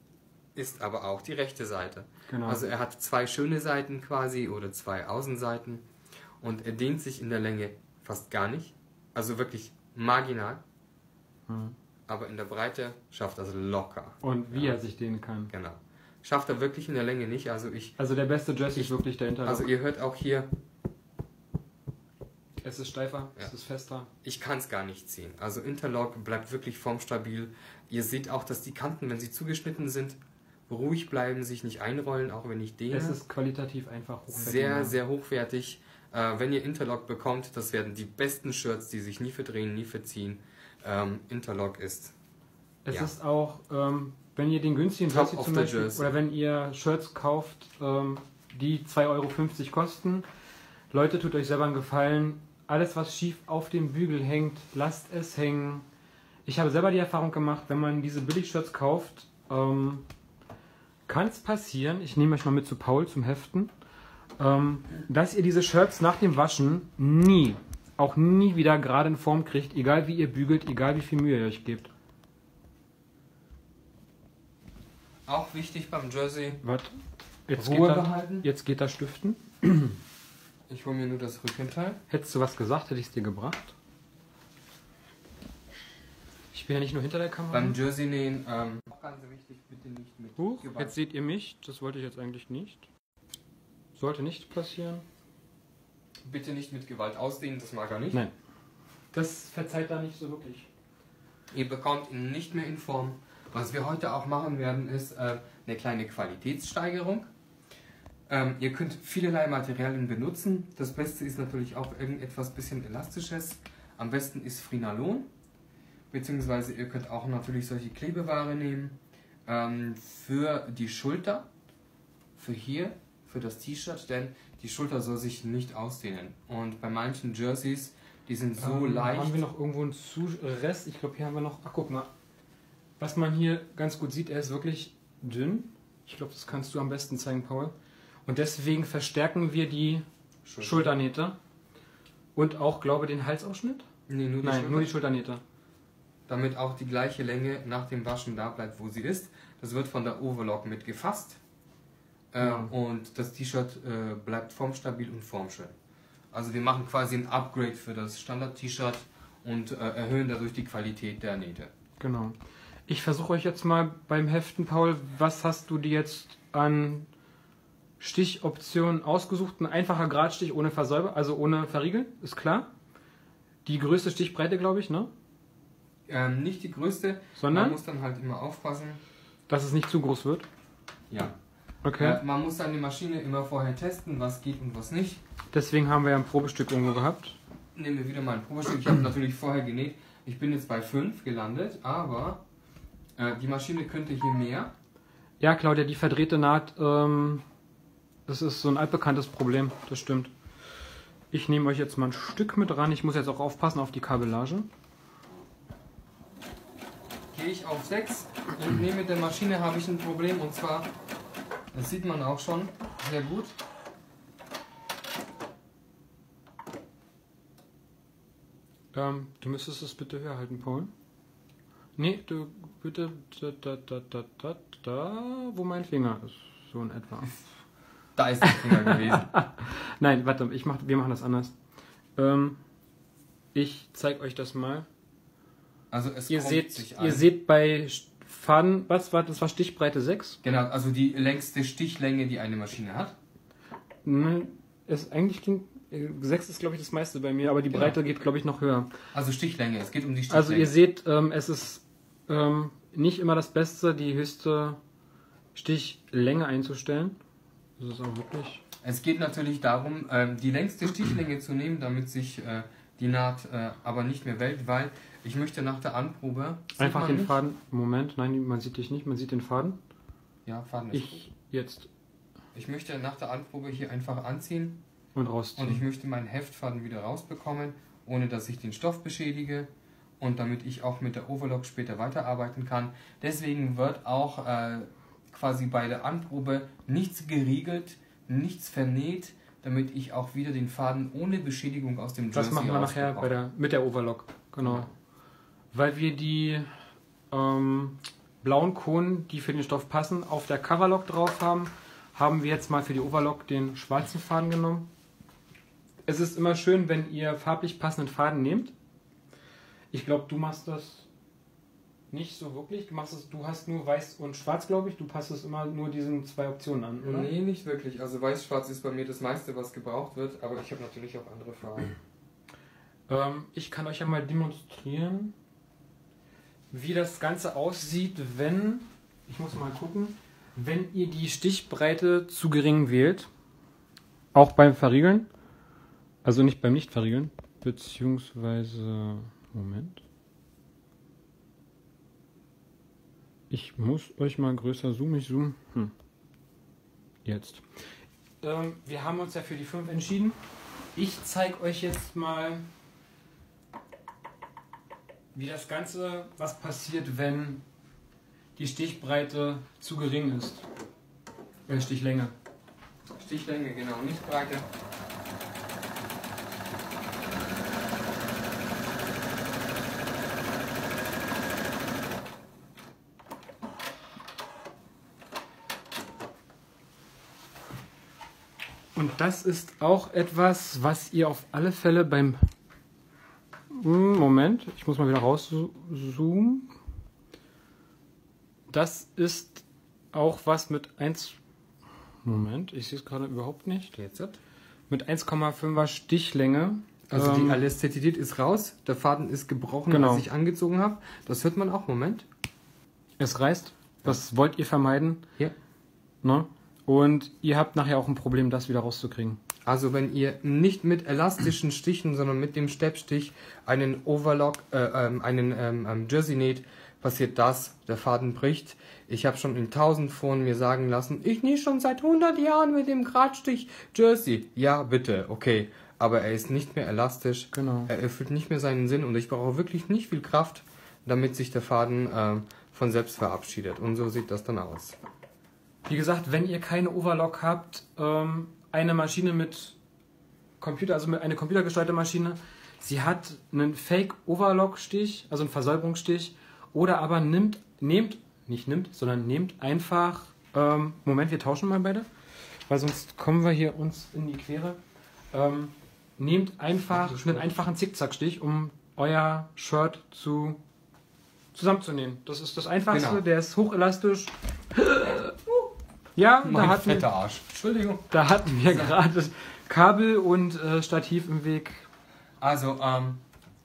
Ist aber auch die rechte Seite. Genau. Also er hat zwei schöne Seiten quasi oder zwei Außenseiten, und er dehnt sich in der Länge fast gar nicht, also wirklich marginal, hm. aber in der Breite schafft er es locker. Und wie ja. er sich dehnen kann. Genau. Schafft er wirklich in der Länge nicht, also ich... Also der beste Jersey ist wirklich der Interlock. Also ihr hört auch hier... Es ist steifer, ja. es ist fester. Ich kann es gar nicht ziehen. Also Interlock bleibt wirklich formstabil. Ihr seht auch, dass die Kanten, wenn sie zugeschnitten sind, ruhig bleiben, sich nicht einrollen, auch wenn ich dehne. Es ist qualitativ einfach hochwertig. Sehr, sehr hochwertig. Äh, wenn ihr Interlock bekommt, das werden die besten Shirts, die sich nie verdrehen, nie verziehen. Ähm, Interlock ist... Es ja. ist auch, ähm, wenn ihr den günstigen Top Jersey zum Beispiel, Jersey. oder wenn ihr Shirts kauft, ähm, die zwei Euro fünfzig kosten, Leute, tut euch selber einen Gefallen. Alles, was schief auf dem Bügel hängt, lasst es hängen. Ich habe selber die Erfahrung gemacht, wenn man diese Billig-Shirts kauft, ähm, kann es passieren, ich nehme euch mal mit zu Paul zum Heften, ähm, dass ihr diese Shirts nach dem Waschen nie, auch nie wieder gerade in Form kriegt, egal wie ihr bügelt, egal wie viel Mühe ihr euch gebt. Auch wichtig beim Jersey, Warte. Jetzt Ruhe geht da, behalten. Jetzt geht das Stiften. Ich hole mir nur das Rückenteil. Hättest du was gesagt, hätte ich es dir gebracht. Ich bin ja nicht nur hinter der Kamera. Beim Jersey nähen, ähm, auch ganz wichtig, bitte nicht mit Huch, jetzt seht ihr mich, das wollte ich jetzt eigentlich nicht. Sollte nicht passieren. Bitte nicht mit Gewalt ausdehnen, das mag er nicht. Nein. Das verzeiht er nicht so wirklich. Ihr bekommt ihn nicht mehr in Form. Was wir heute auch machen werden, ist äh, eine kleine Qualitätssteigerung. Ähm, ihr könnt vielerlei Materialien benutzen. Das Beste ist natürlich auch irgendetwas bisschen Elastisches. Am besten ist Frinalon. Beziehungsweise ihr könnt auch natürlich solche Klebeware nehmen. Ähm, für die Schulter, für hier, für das T-Shirt, denn die Schulter soll sich nicht ausdehnen. Und bei manchen Jerseys, die sind so ähm, leicht... Haben wir noch irgendwo einen Rest? Ich glaube, hier haben wir noch... Ach, guck mal. Was man hier ganz gut sieht, er ist wirklich dünn. Ich glaube, das kannst du am besten zeigen, Paul. Und deswegen verstärken wir die Schulter. Schulternähte und auch, glaube ich, den Halsausschnitt. Nee, nur die, Nein, nur die Schulternähte. Damit auch die gleiche Länge nach dem Waschen da bleibt, wo sie ist. Das wird von der Overlock mit gefasst. Ja. Äh, und das T-Shirt äh, bleibt formstabil und formschön. Also wir machen quasi ein Upgrade für das Standard-T-Shirt und äh, erhöhen dadurch die Qualität der Nähte. Genau. Ich versuche euch jetzt mal beim Heften, Paul, was hast du dir jetzt an... Stichoption ausgesucht, ein einfacher Gradstich ohne Versäuber, also ohne Verriegeln, ist klar. Die größte Stichbreite, glaube ich, ne? Ähm, nicht die größte, sondern man muss dann halt immer aufpassen, dass es nicht zu groß wird. Ja. Okay. Äh, man muss dann die Maschine immer vorher testen, was geht und was nicht. Deswegen haben wir ja ein Probestück irgendwo gehabt. Nehmen wir wieder mal ein Probestück. Ich habe natürlich vorher genäht. Ich bin jetzt bei fünf gelandet, aber äh, die Maschine könnte hier mehr. Ja, Claudia, die verdrehte Naht. Ähm Das ist so ein altbekanntes Problem, das stimmt. Ich nehme euch jetzt mal ein Stück mit ran. Ich muss jetzt auch aufpassen auf die Kabellage. Gehe ich auf sechs und nehme mit der Maschine, habe ich ein Problem. Und zwar, das sieht man auch schon sehr gut. Ähm, du müsstest es bitte höher halten, Paul. Nee, du bitte da, da, da, da, da, da, wo mein Finger ist. So in etwa. Da ist der Finger gewesen. Nein, warte, ich mach, wir machen das anders. Ähm, ich zeige euch das mal. Also es ihr kommt seht, sich an. Ihr seht bei Faden, was war das? War Stichbreite sechs? Genau, also die längste Stichlänge, die eine Maschine hat. Nein, es eigentlich ging, sechs ist glaube ich das meiste bei mir, aber die genau. Breite geht glaube ich noch höher. Also Stichlänge, es geht um die Stichlänge. Also ihr seht, ähm, es ist ähm, nicht immer das Beste, die höchste Stichlänge einzustellen. Das ist auch wirklich. Es geht natürlich darum, die längste Stichlänge zu nehmen, damit sich die Naht äh, aber nicht mehr welkt, weil ich möchte nach der Anprobe... Einfach den nicht? Faden... Moment, nein, man sieht dich nicht, man sieht den Faden. Ja, Faden ist ich gut. Jetzt. Ich möchte nach der Anprobe hier einfach anziehen und rausziehen. Und ich möchte meinen Heftfaden wieder rausbekommen, ohne dass ich den Stoff beschädige und damit ich auch mit der Overlock später weiterarbeiten kann. Deswegen wird auch äh, quasi bei der Anprobe nichts geriegelt, nichts vernäht, damit ich auch wieder den Faden ohne Beschädigung aus dem Jersey Das machen wir nachher bei der, mit der Overlock, genau. Ja. Weil wir die ähm, blauen Konen, die für den Stoff passen, auf der Coverlock drauf haben, haben wir jetzt mal für die Overlock den schwarzen Faden genommen. Es ist immer schön, wenn ihr farblich passenden Faden nehmt. Ich glaube, du machst das nicht so wirklich. Du, machst das, du hast nur weiß und schwarz, glaube ich. Du passt es immer nur diesen zwei Optionen an, oder? Nee, nicht wirklich. Also weiß-schwarz ist bei mir das meiste, was gebraucht wird. Aber ich habe natürlich auch andere Farben. ähm, ich kann euch ja mal demonstrieren, wie das Ganze aussieht, wenn... Ich muss mal gucken. Wenn ihr die Stichbreite zu gering wählt, auch beim Verriegeln, also nicht beim Nicht-Verriegeln, beziehungsweise, Moment, ich muss euch mal größer zoomen, ich zoome, hm. Jetzt. Ähm, wir haben uns ja für die fünf entschieden. Ich zeige euch jetzt mal, wie das Ganze, was passiert, wenn die Stichbreite zu gering ist. Äh, Stichlänge. Stichlänge, genau, nicht Breite. Und das ist auch etwas, was ihr auf alle Fälle beim... Moment, ich muss mal wieder rauszoomen. Das ist auch was mit eins... Moment, ich sehe es gerade überhaupt nicht. Jetzt. Mit eins Komma fünfer Stichlänge. Also ähm, die Elastizität ist raus, der Faden ist gebrochen, genau. Als ich angezogen habe. Das hört man auch, Moment. Es reißt, das wollt ihr vermeiden. Ja. Ne? Und ihr habt nachher auch ein Problem, das wieder rauszukriegen. Also wenn ihr nicht mit elastischen Stichen, sondern mit dem Steppstich einen Overlock, äh, ähm, einen ähm, Jersey näht, passiert das, der Faden bricht. Ich habe schon in tausend Foren mir sagen lassen, ich nähe schon seit hundert Jahren mit dem Gradstich Jersey. Ja, bitte, okay. Aber er ist nicht mehr elastisch, genau. Er erfüllt nicht mehr seinen Sinn und ich brauche wirklich nicht viel Kraft, damit sich der Faden äh, von selbst verabschiedet. Und so sieht das dann aus. Wie gesagt, wenn ihr keine Overlock habt, ähm, eine Maschine mit Computer, also eine computergesteuerte Maschine, sie hat einen Fake-Overlock-Stich, also einen Versäuberungsstich, oder aber nimmt, nehmt, nicht nimmt, sondern nehmt einfach, ähm, Moment, wir tauschen mal beide, weil sonst kommen wir hier uns in die Quere. Ähm, nehmt einfach einen einfachen Zickzackstich, um euer Shirt zu, zusammenzunehmen. Das ist das Einfachste, genau. Der ist hochelastisch. Ja, mein da hatten, fetter Arsch. Entschuldigung. Da hatten wir gerade Kabel und äh, Stativ im Weg. Also, ähm,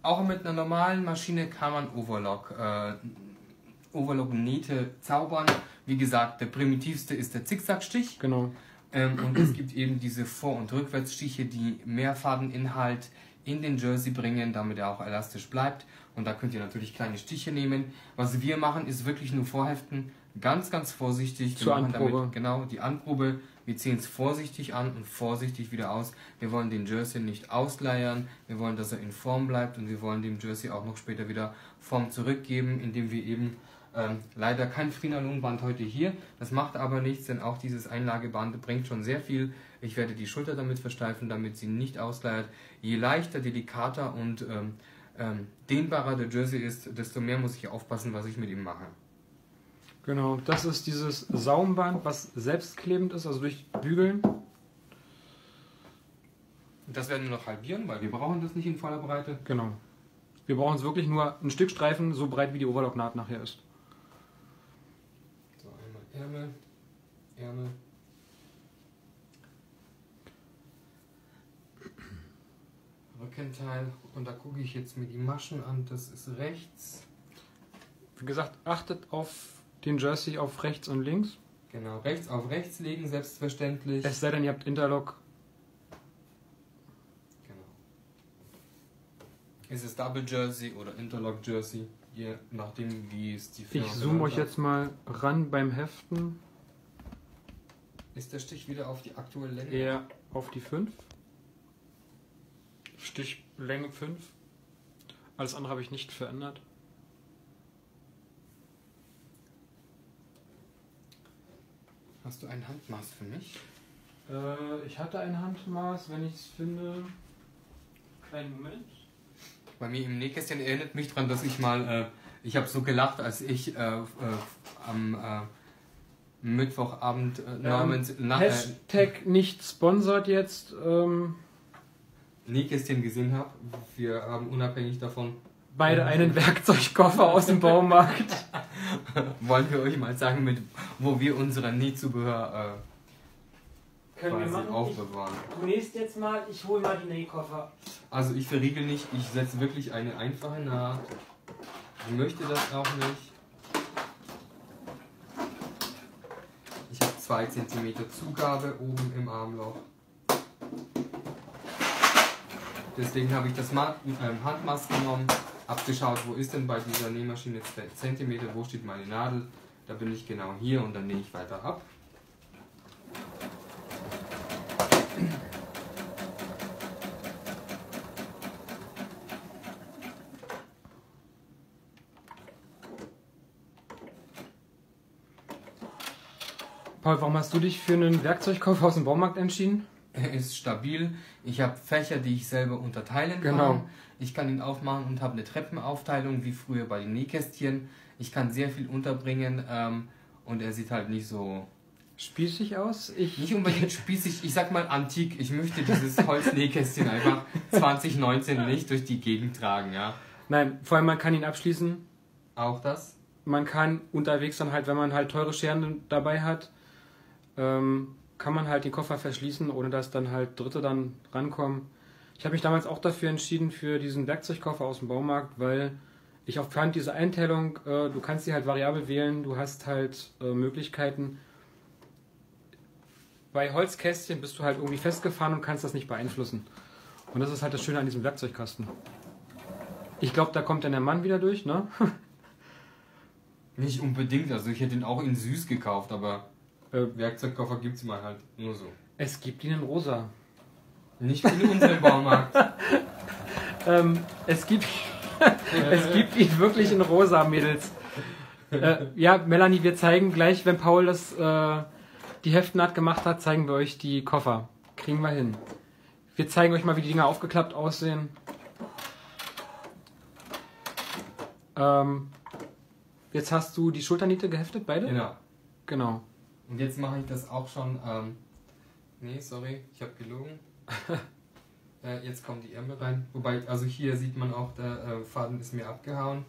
auch mit einer normalen Maschine kann man Overlock, äh, Overlock-Nähte zaubern. Wie gesagt, der primitivste ist der Zickzackstich. Genau. Ähm, und es gibt eben diese Vor- und Rückwärtsstiche, die mehr Fadeninhalt in den Jersey bringen, damit er auch elastisch bleibt. Und da könnt ihr natürlich kleine Stiche nehmen. Was wir machen, ist wirklich nur vorheften. Ganz, ganz vorsichtig. Wir machen damit genau die Anprobe. Wir ziehen es vorsichtig an und vorsichtig wieder aus. Wir wollen den Jersey nicht ausleiern. Wir wollen, dass er in Form bleibt. Und wir wollen dem Jersey auch noch später wieder Form zurückgeben, indem wir eben ähm, leider kein Frinalonband heute hier. Das macht aber nichts, denn auch dieses Einlageband bringt schon sehr viel. Ich werde die Schulter damit versteifen, damit sie nicht ausleiert. Je leichter, delikater und ähm, ähm, dehnbarer der Jersey ist, desto mehr muss ich aufpassen, was ich mit ihm mache. Genau, das ist dieses Saumband, was selbstklebend ist, also durch Bügeln. Das werden wir noch halbieren, weil wir brauchen das nicht in voller Breite. Genau. Wir brauchen es wirklich nur ein Stück Streifen, so breit wie die Overlocknaht nachher ist. So, einmal Ärmel, Ärmel. Rückenteil. Und da gucke ich jetzt mir die Maschen an, das ist rechts. Wie gesagt, achtet auf... den Jersey auf rechts und links. Genau, rechts auf rechts legen, selbstverständlich. Es sei denn, ihr habt Interlock. Genau. Ist es Double Jersey oder Interlock Jersey? Je nachdem, wie es die Firma. Ich zoome euch jetzt mal ran beim Heften. Ist der Stich wieder auf die aktuelle Länge? Ja, auf die fünf. Stichlänge fünf. Alles andere habe ich nicht verändert. Hast du ein Handmaß für mich? Äh, ich hatte ein Handmaß, wenn ich es finde. Kleinen Moment. Bei mir im Nähkästchen erinnert mich daran, dass ich mal, äh, ich habe so gelacht, als ich äh, äh, am äh, Mittwochabend äh, namens... Ähm, nach, äh, Hashtag nicht sponsert jetzt. Ähm, Nähkästchen gesehen habe. Wir haben unabhängig davon... Beide einen Werkzeugkoffer aus dem Baumarkt. Wollen wir euch mal sagen, mit, wo wir unsere Nähzubehör äh, können wir machen? Aufbewahren. Ich, du nähst jetzt mal, ich hole mal die Nähkoffer. Also ich verriegel nicht, ich setze wirklich eine einfache Naht. Ich möchte das auch nicht. Ich habe zwei Zentimeter Zugabe oben im Armloch. Deswegen habe ich das mit einem Handmaß genommen, abgeschaut, wo ist denn bei dieser Nähmaschine Zentimeter, wo steht meine Nadel. Da bin ich genau hier und dann nähe ich weiter ab. Paul, warum hast du dich für einen Werkzeugkoffer aus dem Baumarkt entschieden? Er ist stabil. Ich habe Fächer, die ich selber unterteilen kann. Genau. Ich kann ihn aufmachen und habe eine Treppenaufteilung, wie früher bei den Nähkästchen. Ich kann sehr viel unterbringen ähm, und er sieht halt nicht so... Spießig aus? Ich nicht unbedingt spießig, ich sag mal antik. Ich möchte dieses Holznähkästchen einfach zwanzig neunzehn nicht durch die Gegend tragen, ja. Nein, vor allem man kann ihn abschließen. Auch das? Man kann unterwegs dann halt, wenn man halt teure Scheren dabei hat, ähm... kann man halt den Koffer verschließen, ohne dass dann halt Dritte dann rankommen. Ich habe mich damals auch dafür entschieden, für diesen Werkzeugkoffer aus dem Baumarkt, weil ich auch fand, diese Einteilung, äh, du kannst sie halt variabel wählen, du hast halt äh, Möglichkeiten. Bei Holzkästchen bist du halt irgendwie festgefahren und kannst das nicht beeinflussen. Und das ist halt das Schöne an diesem Werkzeugkasten. Ich glaube, da kommt dann der Mann wieder durch, ne? Nicht unbedingt, also ich hätte ihn auch in süß gekauft, aber... Werkzeugkoffer gibt es mal halt nur so. Es gibt ihn in rosa. Nicht in unserem Baumarkt. ähm, es gibt es gibt ihn wirklich in rosa, Mädels. Äh, ja, Melanie, wir zeigen gleich, wenn Paul das äh, die Heftnaht gemacht hat, zeigen wir euch die Koffer. Kriegen wir hin. Wir zeigen euch mal, wie die Dinger aufgeklappt aussehen. Ähm, jetzt hast du die Schulterniete geheftet, beide? Genau. Genau. Und jetzt mache ich das auch schon, ähm, nee, sorry, ich habe gelogen. äh, jetzt kommen die Ärmel rein. Wobei, also hier sieht man auch, der äh, Faden ist mir abgehauen.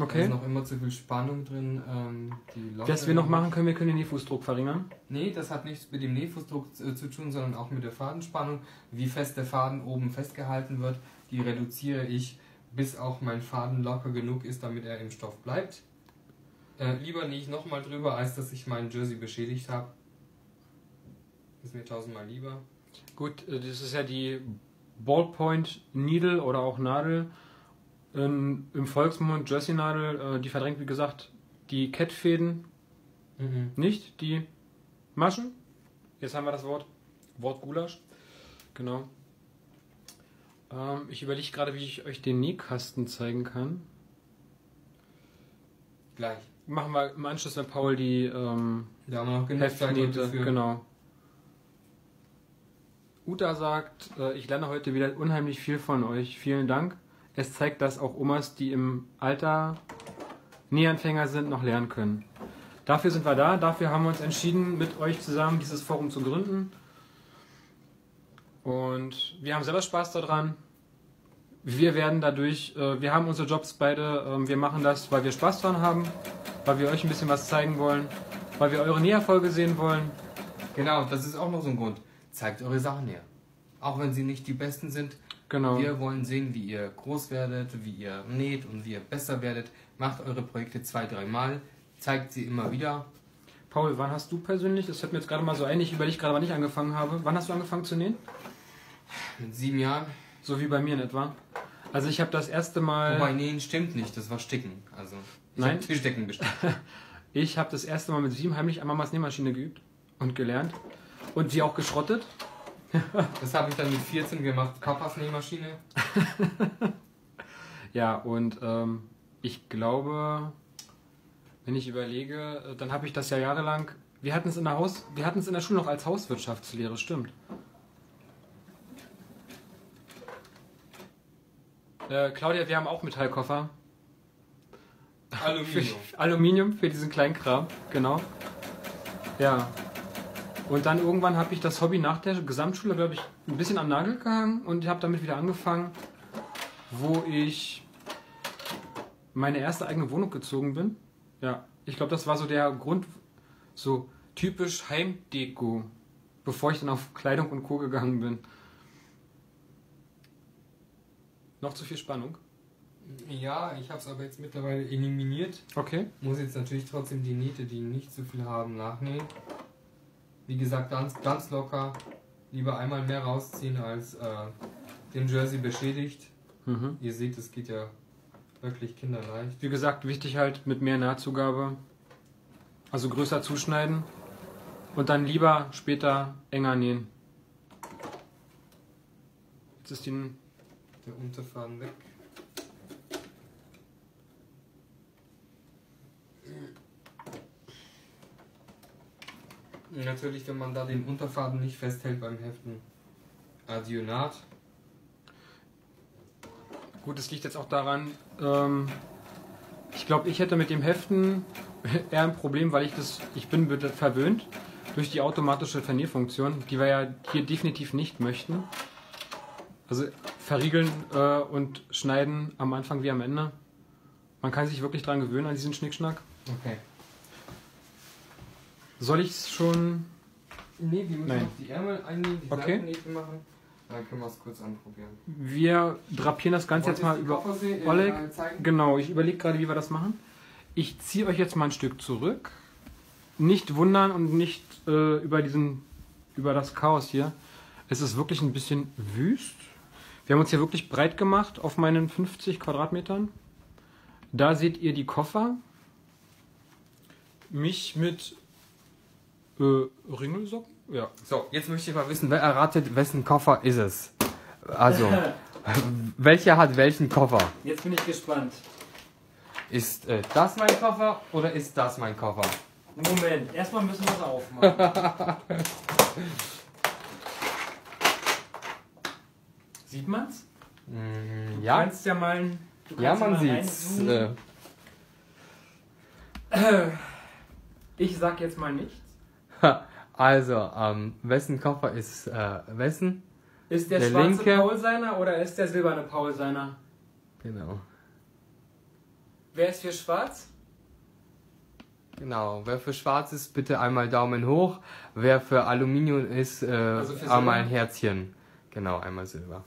Okay. Da ist noch immer zu viel Spannung drin. Ähm, die Was wir noch machen können, wir können den Nähfußdruck verringern. Nee, das hat nichts mit dem Nähfußdruck zu, äh, zu tun, sondern auch mit der Fadenspannung. Wie fest der Faden oben festgehalten wird, die reduziere ich, bis auch mein Faden locker genug ist, damit er im Stoff bleibt. Äh, lieber nicht nochmal drüber, als dass ich meinen Jersey beschädigt habe. Ist mir tausendmal lieber. Gut, das ist ja die Ballpoint Needle oder auch Nadel. Ähm, Im Volksmund Jersey-Nadel, äh, die verdrängt wie gesagt die Kettfäden, mhm. nicht die Maschen. Jetzt haben wir das Wort. Wort Gulasch. Genau. Ähm, ich überlege gerade, wie ich euch den Nähkasten zeigen kann. Gleich. Machen wir im Anschluss, wenn Paul die ähm, da haben wir noch Heftnähte, genau. Uta sagt, äh, ich lerne heute wieder unheimlich viel von euch. Vielen Dank. Es zeigt, dass auch Omas, die im Alter Nähanfänger sind, noch lernen können. Dafür sind wir da. Dafür haben wir uns entschieden, mit euch zusammen dieses Forum zu gründen. Und wir haben selber Spaß daran. Wir werden dadurch, äh, wir haben unsere Jobs beide, ähm, wir machen das, weil wir Spaß dran haben, weil wir euch ein bisschen was zeigen wollen, weil wir eure Näherfolge sehen wollen. Genau, das ist auch noch so ein Grund. Zeigt eure Sachen her. Auch wenn sie nicht die besten sind. Genau. Wir wollen sehen, wie ihr groß werdet, wie ihr näht und wie ihr besser werdet. Macht eure Projekte zwei, dreimal, zeigt sie immer wieder. Paul, wann hast du persönlich, das fällt mir jetzt gerade mal so ein, ich überlege gerade, wann ich angefangen habe. Wann hast du angefangen zu nähen? Mit sieben Jahren. So wie bei mir in etwa. Also ich habe das erste Mal... Wobei, nee, stimmt nicht, das war Sticken. Also ich Nein. Hab Sticken bestimmt. Ich habe das erste Mal mit sieben heimlich an Mamas Nähmaschine geübt und gelernt und sie auch geschrottet. Das habe ich dann mit vierzehn gemacht, Papas Nähmaschine. Ja, und ähm, ich glaube, wenn ich überlege, dann habe ich das ja jahrelang... Wir hatten es in der Haus, wir hatten es in der Schule noch als Hauswirtschaftslehre, stimmt. Äh, Claudia, wir haben auch Metallkoffer. Aluminium. Für, Aluminium für diesen kleinen Kram, genau. Ja. Und dann irgendwann habe ich das Hobby nach der Gesamtschule, glaube ich, ein bisschen am Nagel gehangen und habe damit wieder angefangen, wo ich meine erste eigene Wohnung gezogen bin. Ja, ich glaube, das war so der Grund, so typisch Heimdeko, bevor ich dann auf Kleidung und Co. gegangen bin. Noch zu viel Spannung? Ja, ich habe es aber jetzt mittlerweile eliminiert. Okay. Muss jetzt natürlich trotzdem die Nähte, die nicht zu viel haben, nachnähen. Wie gesagt, ganz, ganz locker. Lieber einmal mehr rausziehen, als äh, den Jersey beschädigt. Mhm. Ihr seht, es geht ja wirklich kinderleicht. Wie gesagt, wichtig halt mit mehr Nahtzugabe. Also größer zuschneiden. Und dann lieber später enger nähen. Jetzt ist die... Der Unterfaden weg. Natürlich, wenn man da den Unterfaden nicht festhält beim Heften. Adionat. Gut, es liegt jetzt auch daran, ähm, ich glaube, ich hätte mit dem Heften eher ein Problem, weil ich das, ich bin verwöhnt durch die automatische Vernähfunktion, die wir ja hier definitiv nicht möchten. Also verriegeln äh, und schneiden am Anfang wie am Ende. Man kann sich wirklich dran gewöhnen an diesen Schnickschnack. Okay. Soll ich es schon? Nee, wir müssen noch die Ärmel einnehmen, die okay. Seitennähte machen. Dann können wir es kurz anprobieren. Wir drapieren das Ganze jetzt mal über Oleg. Genau, ich überlege gerade, wie wir das machen. Ich ziehe euch jetzt mal ein Stück zurück. Nicht wundern und nicht äh, über diesen, über das Chaos hier. Es ist wirklich ein bisschen wüst. Wir haben uns hier wirklich breit gemacht auf meinen fünfzig Quadratmetern. Da seht ihr die Koffer. Mich mit äh, Ringelsocken. Ja. So, jetzt möchte ich mal wissen, wer erratet, wessen Koffer ist es? Also, welcher hat welchen Koffer? Jetzt bin ich gespannt. Ist äh, das mein Koffer oder ist das mein Koffer? Moment, erstmal müssen wir es aufmachen. Sieht man's? Mm, ja. Du kannst ja mal. Du kannst ja, man ja mal sieht's. Äh. Ich sag jetzt mal nichts. Also, ähm, wessen Koffer ist äh, wessen? Ist der, der schwarze linke Paul seiner oder ist der silberne Paul seiner? Genau. Wer ist für schwarz? Genau, wer für schwarz ist, bitte einmal Daumen hoch. Wer für Aluminium ist, äh, also für einmal ein Herzchen. Genau, einmal Silber.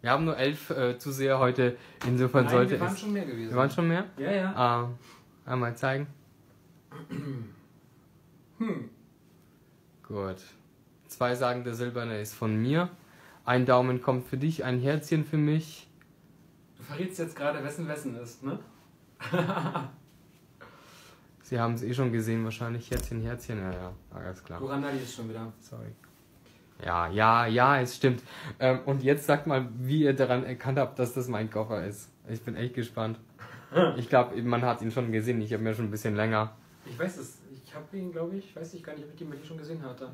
Wir haben nur elf äh, Zuseher heute, insofern Nein, sollte wir es... waren schon mehr gewesen. Wir waren schon mehr? Ja, ja. Äh, einmal zeigen. Hm. Gut. Zwei sagen, der silberne ist von mir. Ein Daumen kommt für dich, ein Herzchen für mich. Du verrätst jetzt gerade, wessen wessen ist, ne? Sie haben es eh schon gesehen, wahrscheinlich. Herzchen, Herzchen, ja, ja, alles klar. Randali ist schon wieder. Sorry. Ja, ja, ja, es stimmt. Ähm, und jetzt sagt mal, wie ihr daran erkannt habt, dass das mein Koffer ist. Ich bin echt gespannt. Ich glaube, man hat ihn schon gesehen. Ich habe mir schon ein bisschen länger. Ich weiß es. Ich habe ihn, glaube ich, weiß ich gar nicht, ob ich ihn mit dir schon gesehen hatte.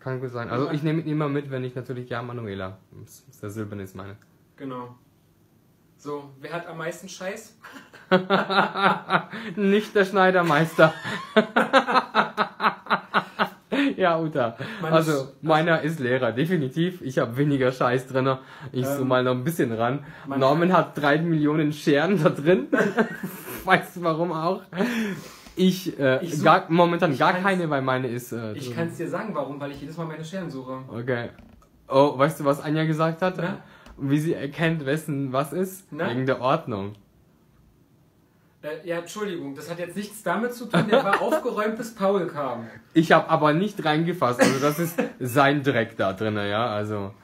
Kann gut sein. Also ich nehme ihn immer mit, wenn ich natürlich, ja, Manuela. Das ist der silberne ist meine. Genau. So, wer hat am meisten Scheiß? Nicht der Schneidermeister. Ja, Uta. Meine also, also, meiner ist Lehrer, definitiv. Ich habe weniger Scheiß drin. Ich ähm, so mal noch ein bisschen ran. Norman hat drei Millionen Scheren da drin. Weißt du, warum auch? Ich, äh, ich such, gar, momentan ich gar keine, weil meine ist äh, ich kann es dir sagen, warum. Weil ich jedes Mal meine Scheren suche. Okay. Oh, weißt du, was Anja gesagt hat? Na? Wie sie erkennt, wessen was ist? Na? Wegen der Ordnung. Ja, Entschuldigung, das hat jetzt nichts damit zu tun, der war aufgeräumt, bis Paul kam. Ich habe aber nicht reingefasst, also das ist sein Dreck da drin, ja, also.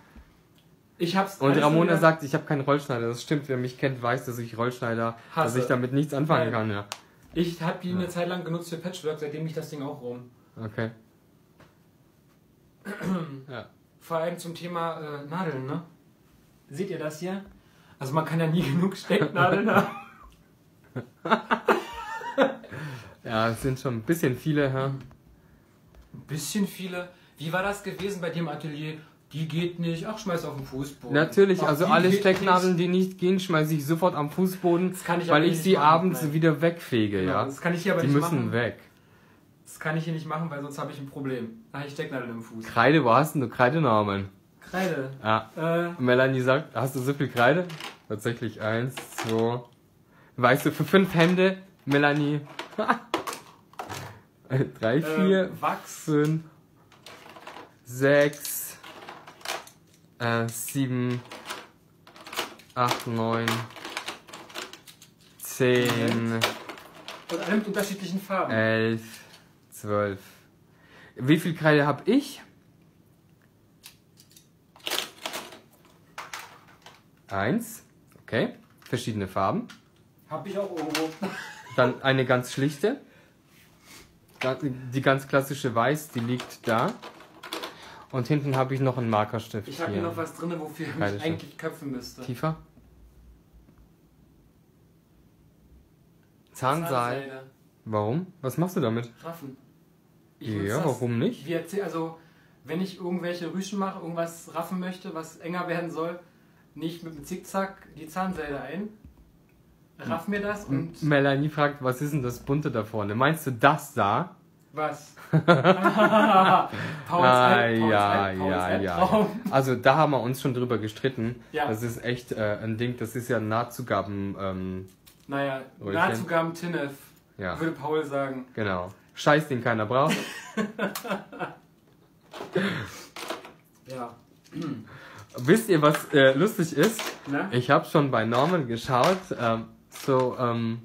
Ich hab's und Ramona wieder... sagt, ich habe keinen Rollschneider. Das stimmt, wer mich kennt, weiß, dass ich Rollschneider, Hasse. dass ich damit nichts anfangen kann. Ja. Ich habe die ja. eine Zeit lang genutzt für Patchwork, seitdem ich das Ding auch rum. Okay. ja. Vor allem zum Thema äh, Nadeln, ne? Seht ihr das hier? Also man kann ja nie genug Stecknadeln haben. ja, es sind schon ein bisschen viele. Ja? Ein bisschen viele. Wie war das gewesen bei dem Atelier? Die geht nicht, ach, schmeiß auf den Fußboden. Natürlich, ach, also alle Stecknadeln, nicht. die nicht gehen, schmeiße ich sofort am Fußboden, das kann ich weil ich sie machen, abends nein. wieder wegfege. Ja, ja? Das kann ich hier aber die nicht machen. Die müssen weg. Das kann ich hier nicht machen, weil sonst habe ich ein Problem. Da habe ich Stecknadeln im Fuß. Kreide, wo hast denn du Kreidenormen? Kreide? Ja. Äh, Melanie sagt, hast du so viel Kreide? Tatsächlich eins, zwei. Weißt du, für fünf Hände, Melanie. Drei, vier, äh, wachsen. Sechs. Äh, sieben, acht, neun, zehn. Und alle mit unterschiedlichen Farben. elf, zwölf. Wie viel Kreide habe ich? eins. Okay. Verschiedene Farben. Habe ich auch irgendwo. Dann eine ganz schlichte. Die ganz klassische Weiß, die liegt da. Und hinten habe ich noch einen Markerstift. Ich habe hier noch was drin, wofür ich mich eigentlich köpfen müsste. Tiefer? Zahnseil. Zahnseide. Warum? Was machst du damit? Raffen. Ich ja, warum das, nicht? Wie erzähl, also, wenn ich irgendwelche Rüschen mache, irgendwas raffen möchte, was enger werden soll, nicht mit dem Zickzack die Zahnseide ein. Raff mir das und... Melanie fragt, was ist denn das Bunte da vorne? Meinst du das da? Was? ah, Alt, ja, Alt, ja, Alt, ja. Traum. Also da haben wir uns schon drüber gestritten. Ja. Das ist echt äh, ein Ding, das ist ja Nahtzugaben... Ähm, naja, Nahtzugaben Tinnef, ja. würde Paul sagen. Genau. Scheiß, den keiner braucht. ja. Wisst ihr, was äh, lustig ist? Na? Ich habe schon bei Norman geschaut. Ähm, so... Ähm,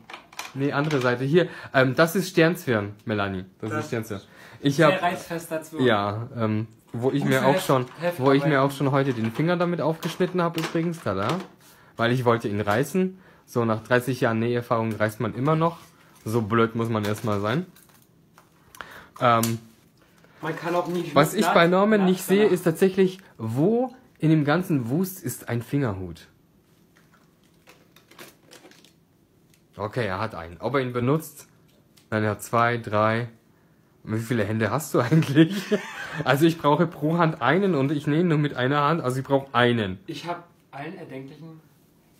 Nee, andere Seite. Hier, ähm, das ist Sternzwirn, Melanie. Das, das ist Sternzwirn. Ich hab, sehr reißfester Zwirn. Ja, ähm, wo ich, mir auch, schon, wo ich mir auch schon heute den Finger damit aufgeschnitten habe übrigens, tada. Weil ich wollte ihn reißen. So, nach dreißig Jahren Näherfahrung reißt man immer noch. So blöd muss man erstmal sein. Ähm, man kann auch nie was ich bei Norman nicht sehe, ist tatsächlich, wo in dem ganzen Wust ist ein Fingerhut. Okay, er hat einen. Ob er ihn benutzt? Nein, er hat zwei, drei. Wie viele Hände hast du eigentlich? Also ich brauche pro Hand einen und ich nähe nur mit einer Hand. Also ich brauche einen. Ich habe allen erdenklichen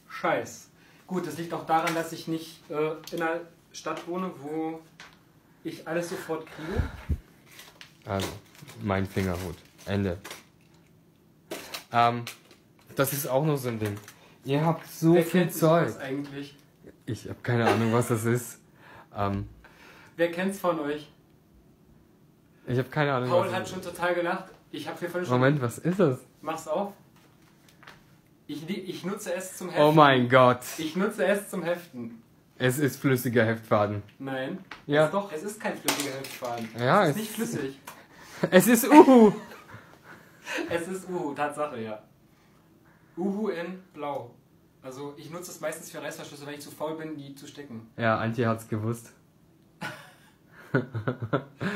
Scheiß. Gut, das liegt auch daran, dass ich nicht äh, in einer Stadt wohne, wo ich alles sofort kriege. Also, mein Fingerhut. Ende. Ähm, das ist auch noch so ein Ding. Ihr habt so Wer viel Zeug. Das eigentlich? Ich habe keine Ahnung, was das ist. Ähm, Wer kennt's von euch? Ich habe keine Ahnung. Paul was hat schon total gelacht. Ich habe hier voll schon. Moment, was ist das? Mach's auf. Ich, ich nutze es zum Heften. Oh mein Gott. Ich nutze es zum Heften. Es ist flüssiger Heftfaden. Nein. Ja. Es doch, es ist kein flüssiger Heftfaden. Ja, es ist es nicht flüssig. Es ist Uhu. es ist Uhu, Tatsache, ja. Uhu in Blau. Also ich nutze es meistens für Reißverschlüsse, weil ich zu faul bin, die zu stecken. Ja, Antje hat's gewusst.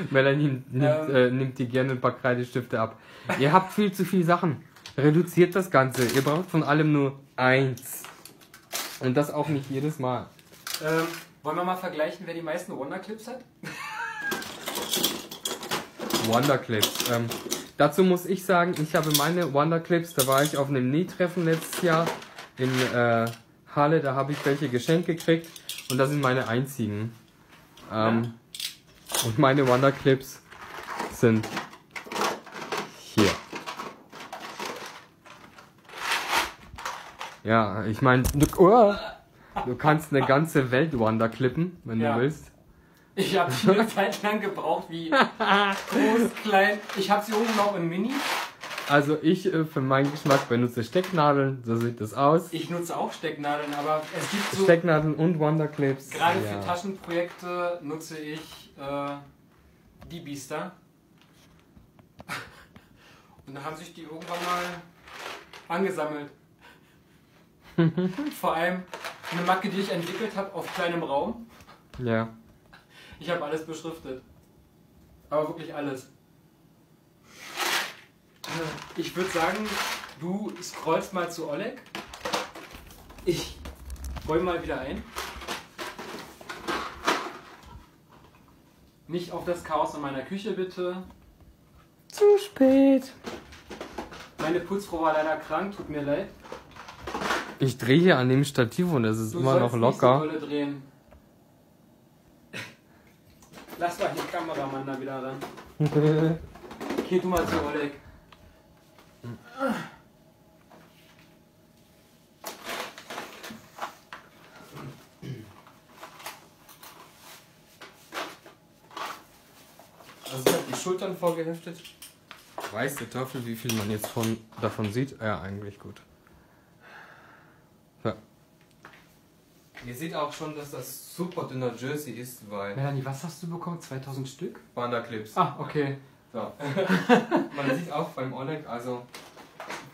Melanie nimmt, ähm, äh, nimmt dir gerne ein paar Kreidestifte ab. Ihr habt viel zu viel Sachen. Reduziert das Ganze. Ihr braucht von allem nur eins. Und das auch nicht jedes Mal. Ähm, wollen wir mal vergleichen, wer die meisten Wonderclips hat? Wonderclips. Ähm, dazu muss ich sagen, ich habe meine Wonderclips, da war ich auf einem Nähtreffen letztes Jahr. In äh, Halle, da habe ich welche geschenkt gekriegt und das sind meine einzigen. Ähm, ja. Und meine Wonderclips sind hier. Ja, ich meine, du, oh, du kannst eine ganze Welt Wonderclippen, wenn ja. du willst. Ich habe sie eine Zeit lang gebraucht, wie groß, klein. Ich habe sie oben noch in Mini. Also ich für meinen Geschmack benutze Stecknadeln, so sieht das aus. Ich nutze auch Stecknadeln, aber es gibt so... Stecknadeln und Wonderclips. Gerade ja. für Taschenprojekte nutze ich äh, die Biester. Und da haben sich die irgendwann mal angesammelt. Vor allem eine Macke, die ich entwickelt habe auf kleinem Raum. Ja. Ich habe alles beschriftet. Aber wirklich alles. Ich würde sagen, du scrollst mal zu Oleg. Ich räume mal wieder ein. Nicht auf das Chaos in meiner Küche, bitte. Zu spät. Meine Putzfrau war leider krank, tut mir leid. Ich drehe hier an dem Stativ und es ist du immer noch locker. Du sollst nicht so dolle drehen. Lass doch den Kameramann da wieder ran. Geh du mal zu Oleg. Also ich habe die Schultern vorgeheftet. Weiß der Teufel, wie viel man jetzt von, davon sieht? Ja, eigentlich gut. Ja. Ihr seht auch schon, dass das super dünner Jersey ist, weil... Melanie, was hast du bekommen? zweitausend Stück? Wanderclips. Ah, okay. So. Man sieht auch beim Oleg, also...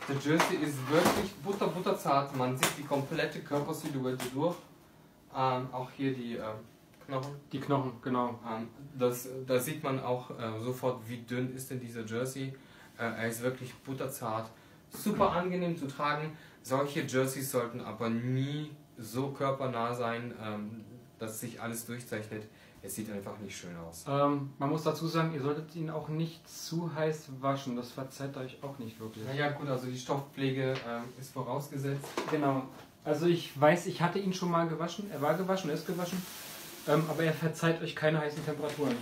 Der Jersey ist wirklich butter, butter zart. Man sieht die komplette Körpersilhouette durch. Ähm, auch hier die... Ähm, Knochen. Die Knochen, genau. Das, das sieht man auch äh, sofort, wie dünn ist denn dieser Jersey. Äh, er ist wirklich butterzart. Super angenehm zu tragen. Solche Jerseys sollten aber nie so körpernah sein, ähm, dass sich alles durchzeichnet. Es sieht einfach nicht schön aus. Ähm, man muss dazu sagen, ihr solltet ihn auch nicht zu heiß waschen. Das verzeiht euch auch nicht wirklich. Na ja, gut, also die Stoffpflege äh, ist vorausgesetzt. Genau. Also ich weiß, ich hatte ihn schon mal gewaschen. Er war gewaschen, er ist gewaschen. Ähm, aber er verzeiht euch keine heißen Temperaturen.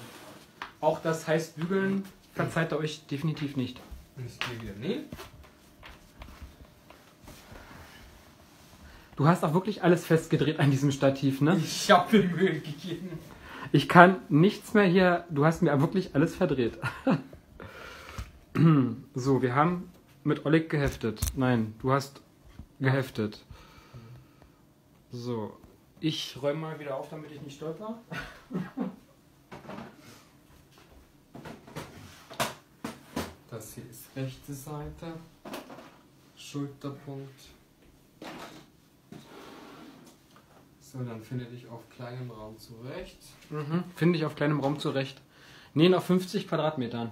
Auch das Heißbügeln verzeiht er euch definitiv nicht. Nicht wieder, nee. Du hast auch wirklich alles festgedreht an diesem Stativ, ne? Ich hab mir Mühe gegeben. Ich kann nichts mehr hier... Du hast mir wirklich alles verdreht. So, wir haben mit Oleg geheftet. Nein, du hast geheftet. So... Ich räume mal wieder auf, damit ich nicht stolper. Das hier ist rechte Seite, Schulterpunkt. So, dann finde ich auf kleinem Raum zurecht. Mhm, finde ich auf kleinem Raum zurecht. Nähen auf fünfzig Quadratmetern.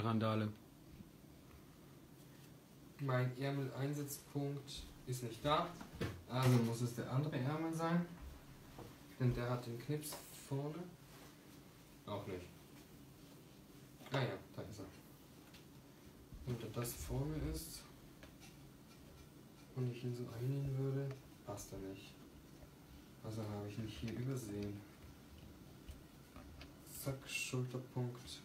Randale. Mein Ärmel-Einsatzpunkt ist nicht da, also muss es der andere Ärmel sein, denn der hat den Knips vorne. Auch nicht. Ah ja, da ist er. Und da das vorne ist und ich ihn so einnehmen würde, passt er nicht. Also habe ich mich hier übersehen. Zack, Schulterpunkt.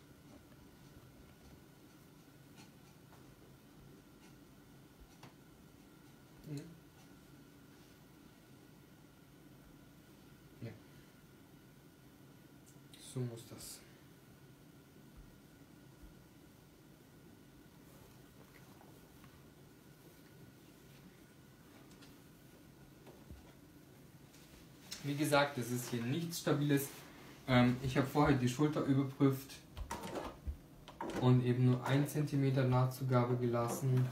Ja. So muss das. Wie gesagt, es ist hier nichts Stabiles. Ähm, ich habe vorher die Schulter überprüft und eben nur einen Zentimeter Nahtzugabe gelassen.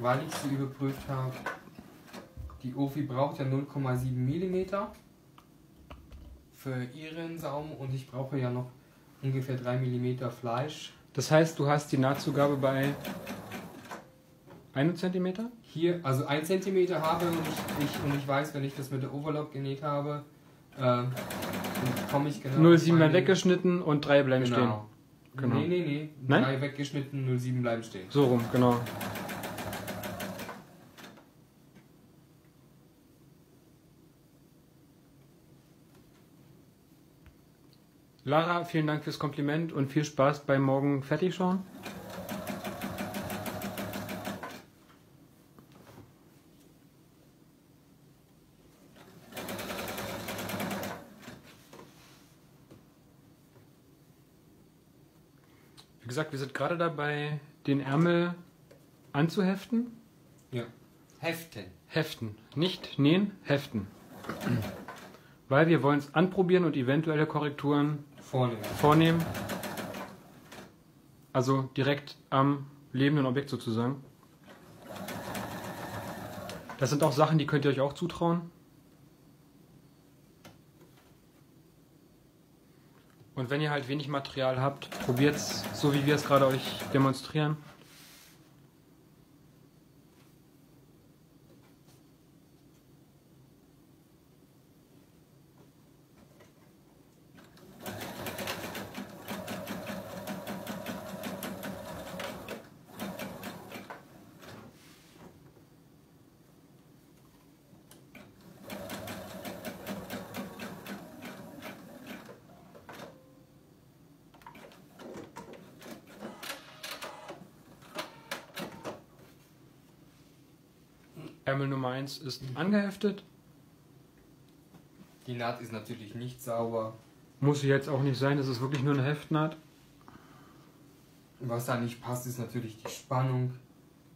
Weil ich sie überprüft habe, die Ofi braucht ja null Komma sieben Millimeter für ihren Saum und ich brauche ja noch ungefähr drei Millimeter Fleisch. Das heißt, du hast die Nahtzugabe bei einem Zentimeter? Hier, also einen Zentimeter habe und ich, ich, und ich weiß, wenn ich das mit der Overlock genäht habe, äh, dann komme ich genau... null Komma sieben weggeschnitten und drei bleiben genau. stehen. Genau. Nee, nee, nee. Nein? drei weggeschnitten, null Komma sieben bleiben stehen. So rum, genau. Lara, vielen Dank fürs Kompliment und viel Spaß beim Morgen fertig schauen. Wie gesagt, wir sind gerade dabei, den Ärmel anzuheften. Ja. Heften. Heften. Nicht nähen, heften. weil wir wollen es anprobieren und eventuelle Korrekturen vornehmen. vornehmen. Also direkt am lebenden Objekt sozusagen. Das sind auch Sachen, die könnt ihr euch auch zutrauen. Und wenn ihr halt wenig Material habt, probiert es so, wie wir es gerade euch demonstrieren. Ärmel Nummer eins ist angeheftet. Die Naht ist natürlich nicht sauber. Muss sie jetzt auch nicht sein, es ist wirklich nur eine Heftnaht. Was da nicht passt, ist natürlich die Spannung.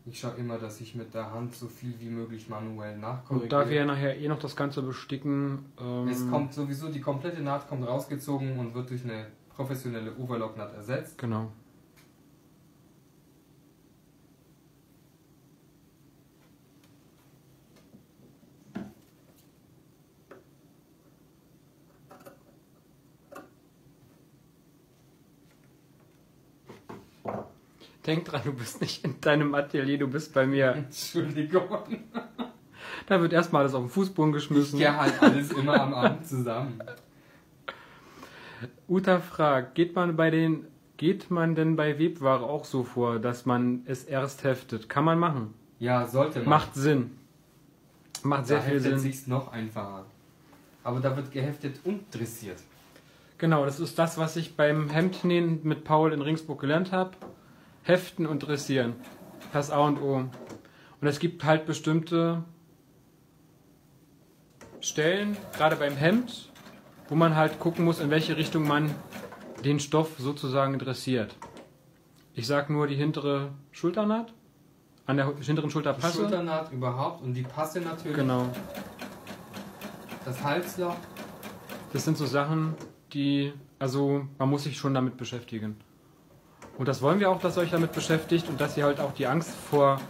Ich schaue immer, dass ich mit der Hand so viel wie möglich manuell nachkorrigiere. Und da wir ja nachher eh noch das Ganze besticken... Ähm es kommt sowieso, die komplette Naht kommt rausgezogen und wird durch eine professionelle Overlock-Naht ersetzt. Genau. Denk dran, du bist nicht in deinem Atelier, du bist bei mir. Entschuldigung. Da wird erstmal alles auf den Fußboden geschmissen. Ich gehe halt alles immer am Abend zusammen. Uta fragt, geht man bei den, geht man denn bei Webware auch so vor, dass man es erst heftet? Kann man machen. Ja, sollte man. Macht Sinn. Macht sehr viel Sinn. Da heftet sich's noch einfacher. Aber da wird geheftet und dressiert. Genau, das ist das, was ich beim Hemdnähen mit Paul in Ringsburg gelernt habe. Heften und dressieren. Das A und O. Und es gibt halt bestimmte Stellen, gerade beim Hemd, wo man halt gucken muss, in welche Richtung man den Stoff sozusagen dressiert. Ich sage nur die hintere Schulternaht, an der hinteren Schulterpasse. Die Schulternaht überhaupt und die Passe natürlich. Genau. Das Halsloch. Das sind so Sachen, die, also man muss sich schon damit beschäftigen. Und das wollen wir auch, dass ihr euch damit beschäftigt und dass ihr halt auch die Angst vor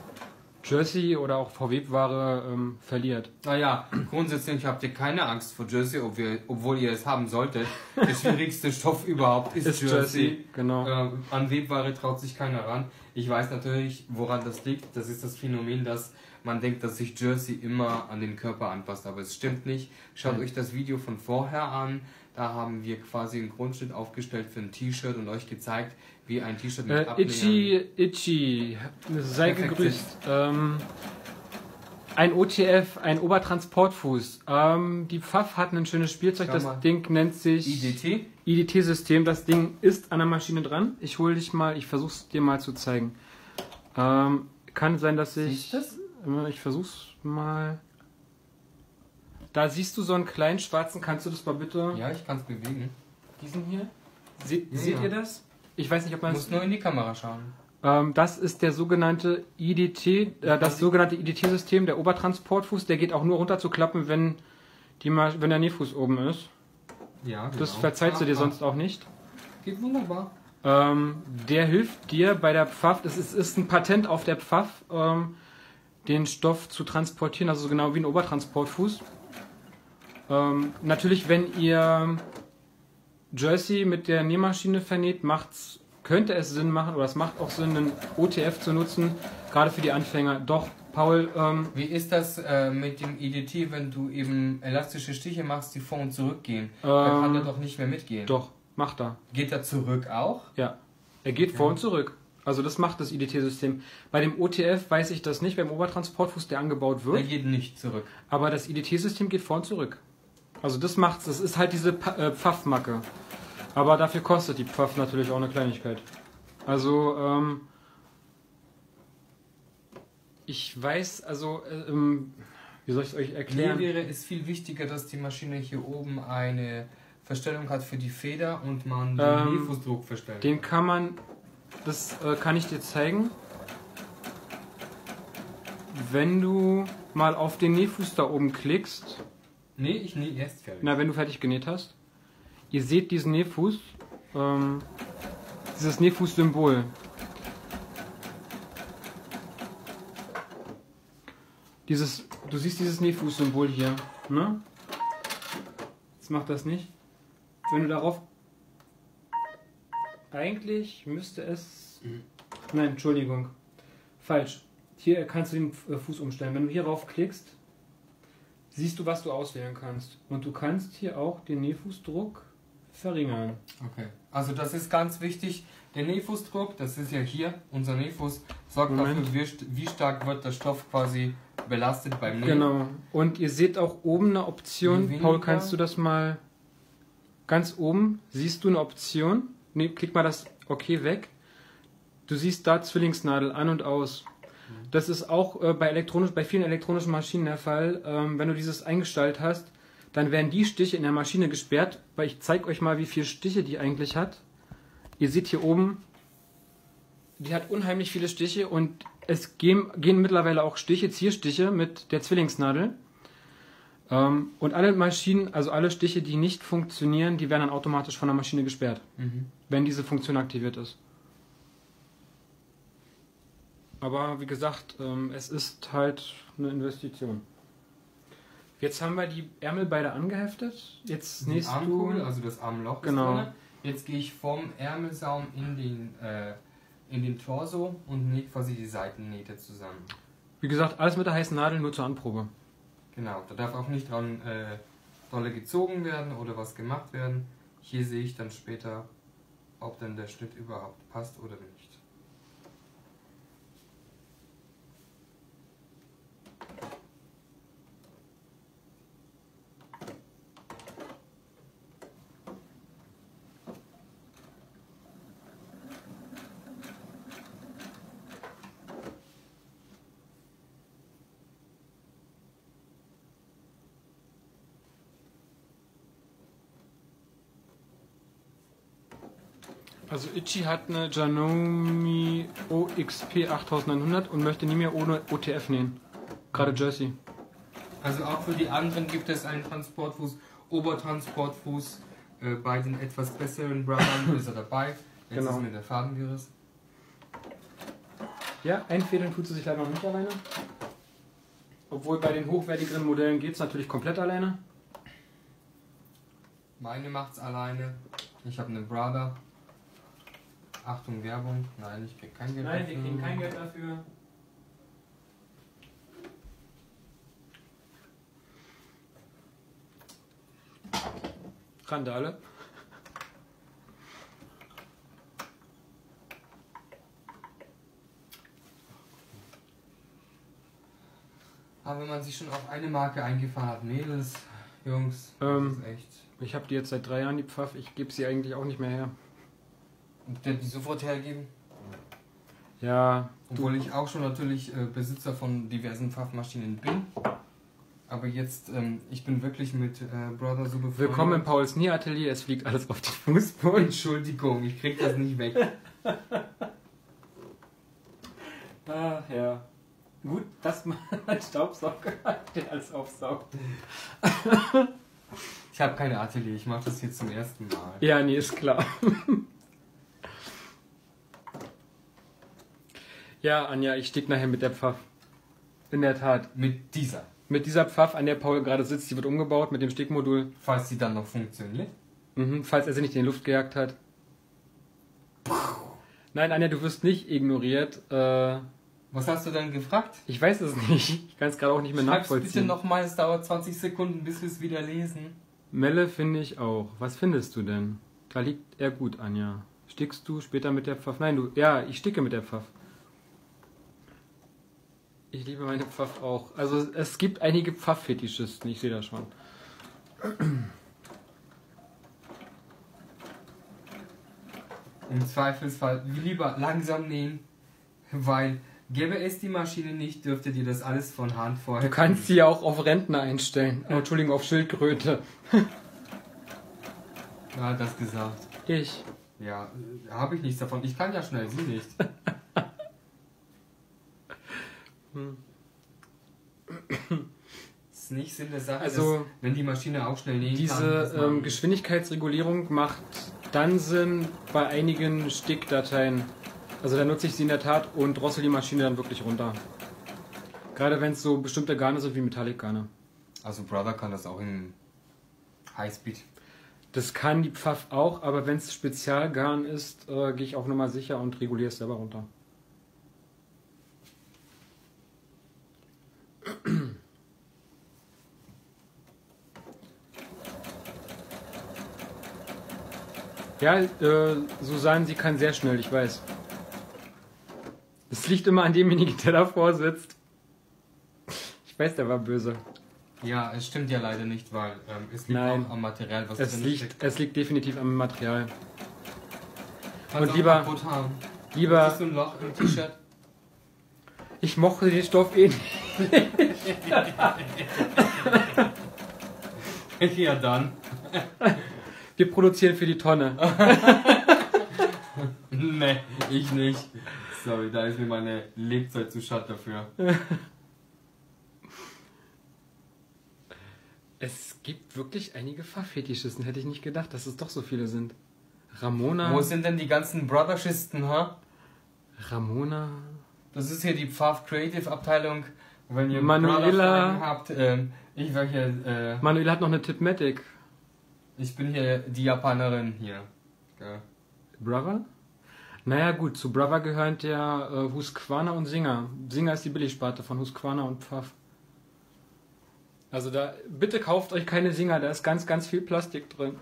Jersey oder auch vor Webware ähm, verliert. Naja, grundsätzlich habt ihr keine Angst vor Jersey, obwohl ihr es haben solltet. Der schwierigste Stoff überhaupt ist, ist Jersey. Jersey. Genau. Ähm, an Webware traut sich keiner ran. Ich weiß natürlich, woran das liegt. Das ist das Phänomen, dass man denkt, dass sich Jersey immer an den Körper anpasst. Aber es stimmt nicht. Schaut Nein. euch das Video von vorher an. Da haben wir quasi einen Grundschnitt aufgestellt für ein T-Shirt und euch gezeigt, wie ein T-Shirt mit äh, Abnähern... Itchy, Itchy, sei gegrüßt. Ähm, ein O T F, ein Obertransportfuß. Ähm, die Pfaff hat ein schönes Spielzeug, das Ding nennt sich... I D T? I D T-System, das Ding ist an der Maschine dran. Ich hole dich mal, ich versuche es dir mal zu zeigen. Ähm, kann sein, dass ich... Siehst das? Ich versuch's mal... Da siehst du so einen kleinen schwarzen, kannst du das mal bitte... Ja, ich kann es bewegen. Diesen hier? Se ja, seht ja. ihr das? Ich weiß nicht, ob man... Du musst nur in die Kamera schauen. Ähm, das ist der sogenannte I D T, äh, das sogenannte I D T-System, der Obertransportfuß. Der geht auch nur runter zu klappen, wenn, die Mar wenn der Nähfuß oben ist. Ja, genau. Das verzeihst du dir sonst auch nicht. Geht wunderbar. Ähm, der hilft dir bei der Pfaff, es ist, ist ein Patent auf der Pfaff, ähm, den Stoff zu transportieren, also genau wie ein Obertransportfuß. Ähm, natürlich, wenn ihr Jersey mit der Nähmaschine vernäht, macht's, könnte es Sinn machen, oder es macht auch Sinn, einen O T F zu nutzen, gerade für die Anfänger. Doch, Paul... Ähm, Wie ist das äh, mit dem I D T, wenn du eben elastische Stiche machst, die vor und zurückgehen? Ähm, dann kann er doch nicht mehr mitgehen. Doch, macht er. Geht er zurück auch? Ja, er geht okay. vor und zurück. Also das macht das I D T-System. Bei dem O T F weiß ich das nicht, beim Obertransportfuß, der angebaut wird. Der geht nicht zurück. Aber das I D T-System geht vor und zurück. Also das macht's, das ist halt diese Pfaffmacke. Aber dafür kostet die Pfaff natürlich auch eine Kleinigkeit. Also, ähm, ich weiß, also, ähm, wie soll ich es euch erklären? Mir wäre es viel wichtiger, dass die Maschine hier oben eine Verstellung hat für die Feder und man den ähm, Nähfußdruck verstellen kann. Den kann man, das äh, kann ich dir zeigen. Wenn du mal auf den Nähfuß da oben klickst... Nee, ich nähe erst fertig. Na, wenn du fertig genäht hast. Ihr seht diesen Nähfuß, ähm, dieses Nähfuß-Symbol. Dieses, du siehst dieses Nähfuß-Symbol hier, ne? Jetzt macht das nicht. Wenn du darauf... Eigentlich müsste es... Mhm. Nein, Entschuldigung. Falsch. Hier kannst du den Fuß umstellen. Wenn du hier drauf klickst, siehst du, was du auswählen kannst. Und du kannst hier auch den Nähfußdruck verringern. Okay. Also das ist ganz wichtig. Der Nähfußdruck, das ist ja hier, unser Nähfuß, sorgt Moment. dafür, wie stark wird der Stoff quasi belastet beim Nähen. Genau. Und ihr seht auch oben eine Option. Paul, kannst du das mal... Ganz oben siehst du eine Option. Nee, klick mal das OK weg. Du siehst da Zwillingsnadel an und aus. Das ist auch äh, bei, elektronisch, bei vielen elektronischen Maschinen der Fall. Ähm, wenn du dieses eingestellt hast, dann werden die Stiche in der Maschine gesperrt. Weil ich zeige euch mal, wie viele Stiche die eigentlich hat. Ihr seht hier oben, die hat unheimlich viele Stiche und es gehen, gehen mittlerweile auch Stiche, Zierstiche mit der Zwillingsnadel. Ähm, und alle Maschinen, also alle Stiche, die nicht funktionieren, die werden dann automatisch von der Maschine gesperrt, mhm. wenn diese Funktion aktiviert ist. Aber wie gesagt, es ist halt eine Investition. Jetzt haben wir die Ärmel beide angeheftet. Jetzt die Armkugel, du, also das Armloch genau. ist drin. Jetzt gehe ich vom Ärmelsaum in den, äh, in den Torso und nähe quasi die Seitennähte zusammen. Wie gesagt, alles mit der heißen Nadel, nur zur Anprobe. Genau, da darf auch nicht dran äh, dolle gezogen werden oder was gemacht werden. Hier sehe ich dann später, ob denn der Schnitt überhaupt passt oder nicht. Also Itchy hat eine Janome O X P acht neun null null und möchte nie mehr ohne O T F nähen. Gerade Jersey. Also auch für die anderen gibt es einen Transportfuß, Obertransportfuß. Äh, bei den etwas besseren Brothern ist er dabei. Jetzt genau. ist mir der Faden gerissen. Ja, einfädeln tut sie sich leider noch nicht alleine. Obwohl bei den hochwertigeren Modellen geht es natürlich komplett alleine. Meine macht's alleine. Ich habe eine Brother. Achtung, Werbung. Nein, ich krieg kein Geld Nein, dafür. Nein, wir kriegen kein Geld dafür. Randale. Aber wenn man sich schon auf eine Marke eingefahren hat, Mädels, Jungs, ähm, das ist echt... Ich habe die jetzt seit drei Jahren, die Pfaff. Ich gebe sie eigentlich auch nicht mehr her. Und die sofort hergeben? Ja. Obwohl ich auch schon natürlich äh, Besitzer von diversen Pfaffmaschinen bin. Aber jetzt, ähm, ich bin wirklich mit äh, Brother so befreundet. Willkommen im Pauls Nähatelier, es fliegt alles auf den Fußboden. Entschuldigung, ich krieg das nicht weg. Ach ja. Gut, dass man einen Staubsauger hat, der alles aufsaugt. Ich habe keine Atelier, ich mache das hier zum ersten Mal. Ja, nee, ist klar. Ja, Anja, ich stieg nachher mit der Pfaff. In der Tat. Mit dieser? Mit dieser Pfaff, an der Paul gerade sitzt, die wird umgebaut mit dem Stickmodul. Falls die dann noch funktioniert? Mhm, falls er sie nicht in die Luft gejagt hat. Puh. Nein, Anja, du wirst nicht ignoriert. Äh, Was hast du denn gefragt? Ich weiß es nicht. Ich kann es gerade auch nicht mehr Schreib's nachvollziehen. Bitte nochmal, es dauert zwanzig Sekunden, bis wir es wieder lesen. Melle finde ich auch. Was findest du denn? Da liegt er gut, Anja. Stickst du später mit der Pfaff? Nein, du. Ja, ich sticke mit der Pfaff. Ich liebe meine Pfaff auch. Also es gibt einige Pfaff-Fetischisten, ich sehe das schon. Im Zweifelsfall lieber langsam nähen, weil gäbe es die Maschine nicht, dürftet ihr das alles von Hand vorher. Du kannst sie ja auch auf Rentner einstellen. Oh, Entschuldigung, auf Schildkröte. Wer hat das gesagt? Ich. Ja, habe ich nichts davon. Ich kann ja schnell, sie nicht. jetzt nicht Sinn der Sache, also, dass, wenn die Maschine auch schnell nähen kann. Diese ähm, Geschwindigkeitsregulierung macht dann Sinn bei einigen Stickdateien. Also da nutze ich sie in der Tat und drossel die Maschine dann wirklich runter. Gerade wenn es so bestimmte Garne sind wie Metallic-Garne. Also Brother kann das auch in Highspeed. Das kann die Pfaff auch, aber wenn es Spezialgarn ist, äh, gehe ich auch nochmal sicher und reguliere es selber runter. Ja, äh, Susanne, sie kann sehr schnell, ich weiß. Es liegt immer an demjenigen, der davor sitzt. Ich weiß, der war böse. Ja, es stimmt ja leider nicht, weil ähm, es liegt Nein. auch am Material, was es drin liegt, steckt. Es liegt definitiv am Material. Kannst und lieber, lieber. Ist so ein Loch im T-Shirt? Ich mochte den Stoff eh nicht. Ja dann. Wir produzieren für die Tonne. Nee, ich nicht. Sorry, da ist mir meine Lebzeit zu schad dafür. Es gibt wirklich einige Pfaff-Fetischisten, hätte ich nicht gedacht, dass es doch so viele sind. Ramona... Wo sind denn die ganzen Brotherschisten, ha? Ramona... Das ist hier die Pfaff Creative Abteilung. Wenn ihr Manuela habt, ähm, ich war hier... Äh, Manuela hat noch eine Tipmatic. Ich bin hier die Japanerin hier. Okay. Brother? Naja gut, zu Brother gehören ja äh, Husqvarna und Singer. Singer ist die Billigsparte von Husqvarna und Pfaff. Also da, bitte kauft euch keine Singer, da ist ganz, ganz viel Plastik drin.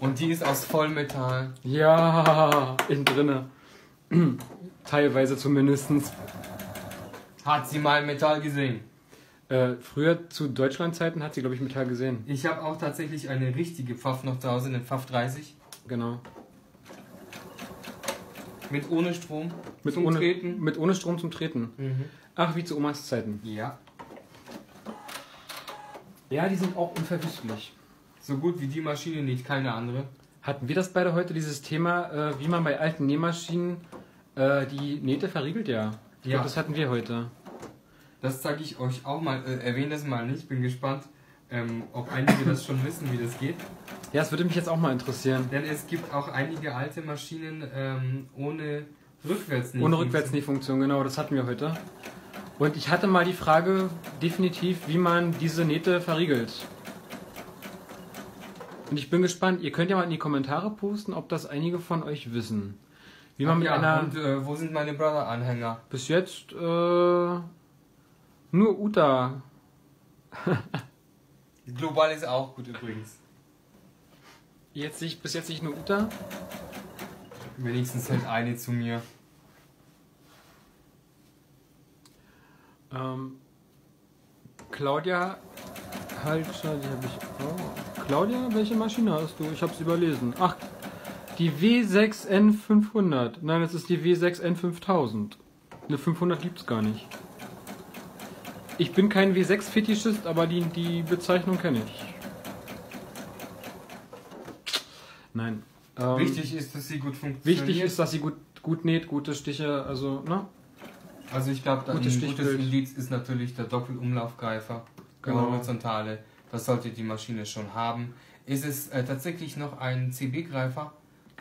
Und die ist aus Vollmetall. Ja, innen drinne. Teilweise zumindest. Hat sie mal Metall gesehen? Äh, früher zu Deutschlandzeiten hat sie, glaube ich, Metall gesehen. Ich habe auch tatsächlich eine richtige Pfaff noch zu Hause, eine Pfaff dreißig. Genau. Mit ohne Strom mit zum ohne, Treten. Mit ohne Strom zum Treten. Mhm. Ach, wie zu Omas Zeiten. Ja. Ja, die sind auch unverwüstlich. So gut wie die Maschine nicht, keine andere. Hatten wir das beide heute, dieses Thema, wie man bei alten Nähmaschinen die Nähte verriegelt, ja. Ich ja. Glaub, das hatten wir heute. Das zeige ich euch auch mal, äh, erwähne das mal nicht, bin gespannt, ähm, ob einige das schon wissen, wie das geht. Ja, das würde mich jetzt auch mal interessieren. Denn es gibt auch einige alte Maschinen ähm, ohne Rückwärtsnähfunktion. Ohne Rückwärtsnähfunktion, genau, das hatten wir heute. Und ich hatte mal die Frage, definitiv, wie man diese Nähte verriegelt. Und ich bin gespannt, ihr könnt ja mal in die Kommentare posten, ob das einige von euch wissen. Wie man Ach mit ja, einer... Und äh, wo sind meine Brother-Anhänger? Bis jetzt, äh, nur Uta. Global ist auch gut übrigens. Jetzt nicht, bis jetzt nicht nur Uta? Wenigstens halt eine zu mir. Ähm, Claudia, halt, die habe ich auch. Claudia, welche Maschine hast du? Ich habe es überlesen. Ach, die W sechs N fünfhundert. Nein, das ist die W sechs N fünftausend. Eine fünfhundert gibt es gar nicht. Ich bin kein W sechs Fetischist, aber die, die Bezeichnung kenne ich. Nein. Ähm, wichtig ist, dass sie gut funktioniert. Wichtig ist, dass sie gut, gut näht, gute Stiche, also, ne? Also ich glaube, ein Stichbild. Gutes Indiz ist natürlich der Doppelumlaufgreifer, der genau. Horizontale, das sollte die Maschine schon haben. Ist es äh, tatsächlich noch ein C B-Greifer,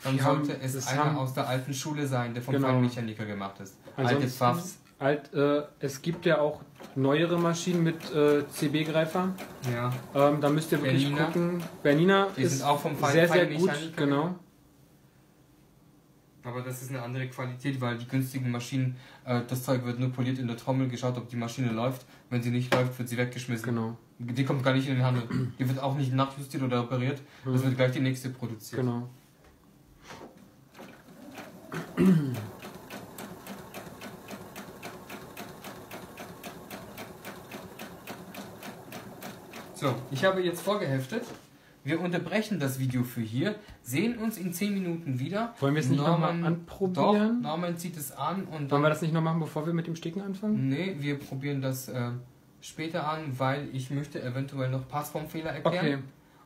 dann wir sollte haben, es einer haben, aus der alten Schule sein, der vom genau. Feinmechaniker gemacht ist. Alte Pfaffs. Alt, äh, es gibt ja auch neuere Maschinen mit äh, C B-Greifer, ja. ähm, da müsst ihr wirklich Bernina. gucken. Bernina die ist sind auch vom Fein sehr, sehr gut, genau. Aber das ist eine andere Qualität, weil die günstigen Maschinen, äh, das Zeug wird nur poliert in der Trommel, geschaut, ob die Maschine läuft. Wenn sie nicht läuft, wird sie weggeschmissen. Genau. Die kommt gar nicht in den Handel. Die wird auch nicht nachjustiert oder operiert. Mhm. Das wird gleich die nächste produziert. Genau. So, ich habe jetzt vorgeheftet. Wir unterbrechen das Video für hier, sehen uns in zehn Minuten wieder. Wollen wir es nicht nochmal anprobieren? Doch, Norman zieht es an und... Wollen wir das nicht noch machen, bevor wir mit dem Sticken anfangen? Nee, wir probieren das äh, später an, weil ich möchte eventuell noch Passformfehler erklären. Okay.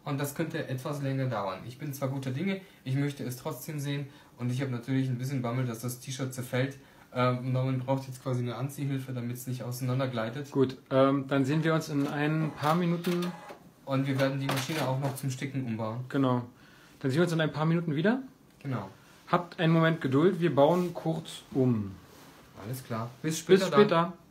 Und das könnte etwas länger dauern. Ich bin zwar guter Dinge, ich möchte es trotzdem sehen und ich habe natürlich ein bisschen Bammel, dass das T-Shirt zerfällt. Ähm, man braucht jetzt quasi eine Anziehhilfe, damit es nicht auseinandergleitet. Gut, ähm, dann sehen wir uns in ein paar Minuten. Und wir werden die Maschine auch noch zum Sticken umbauen. Genau. Dann sehen wir uns in ein paar Minuten wieder. Genau. Habt einen Moment Geduld, wir bauen kurz um. Alles klar. Bis später. Bis später. Dann.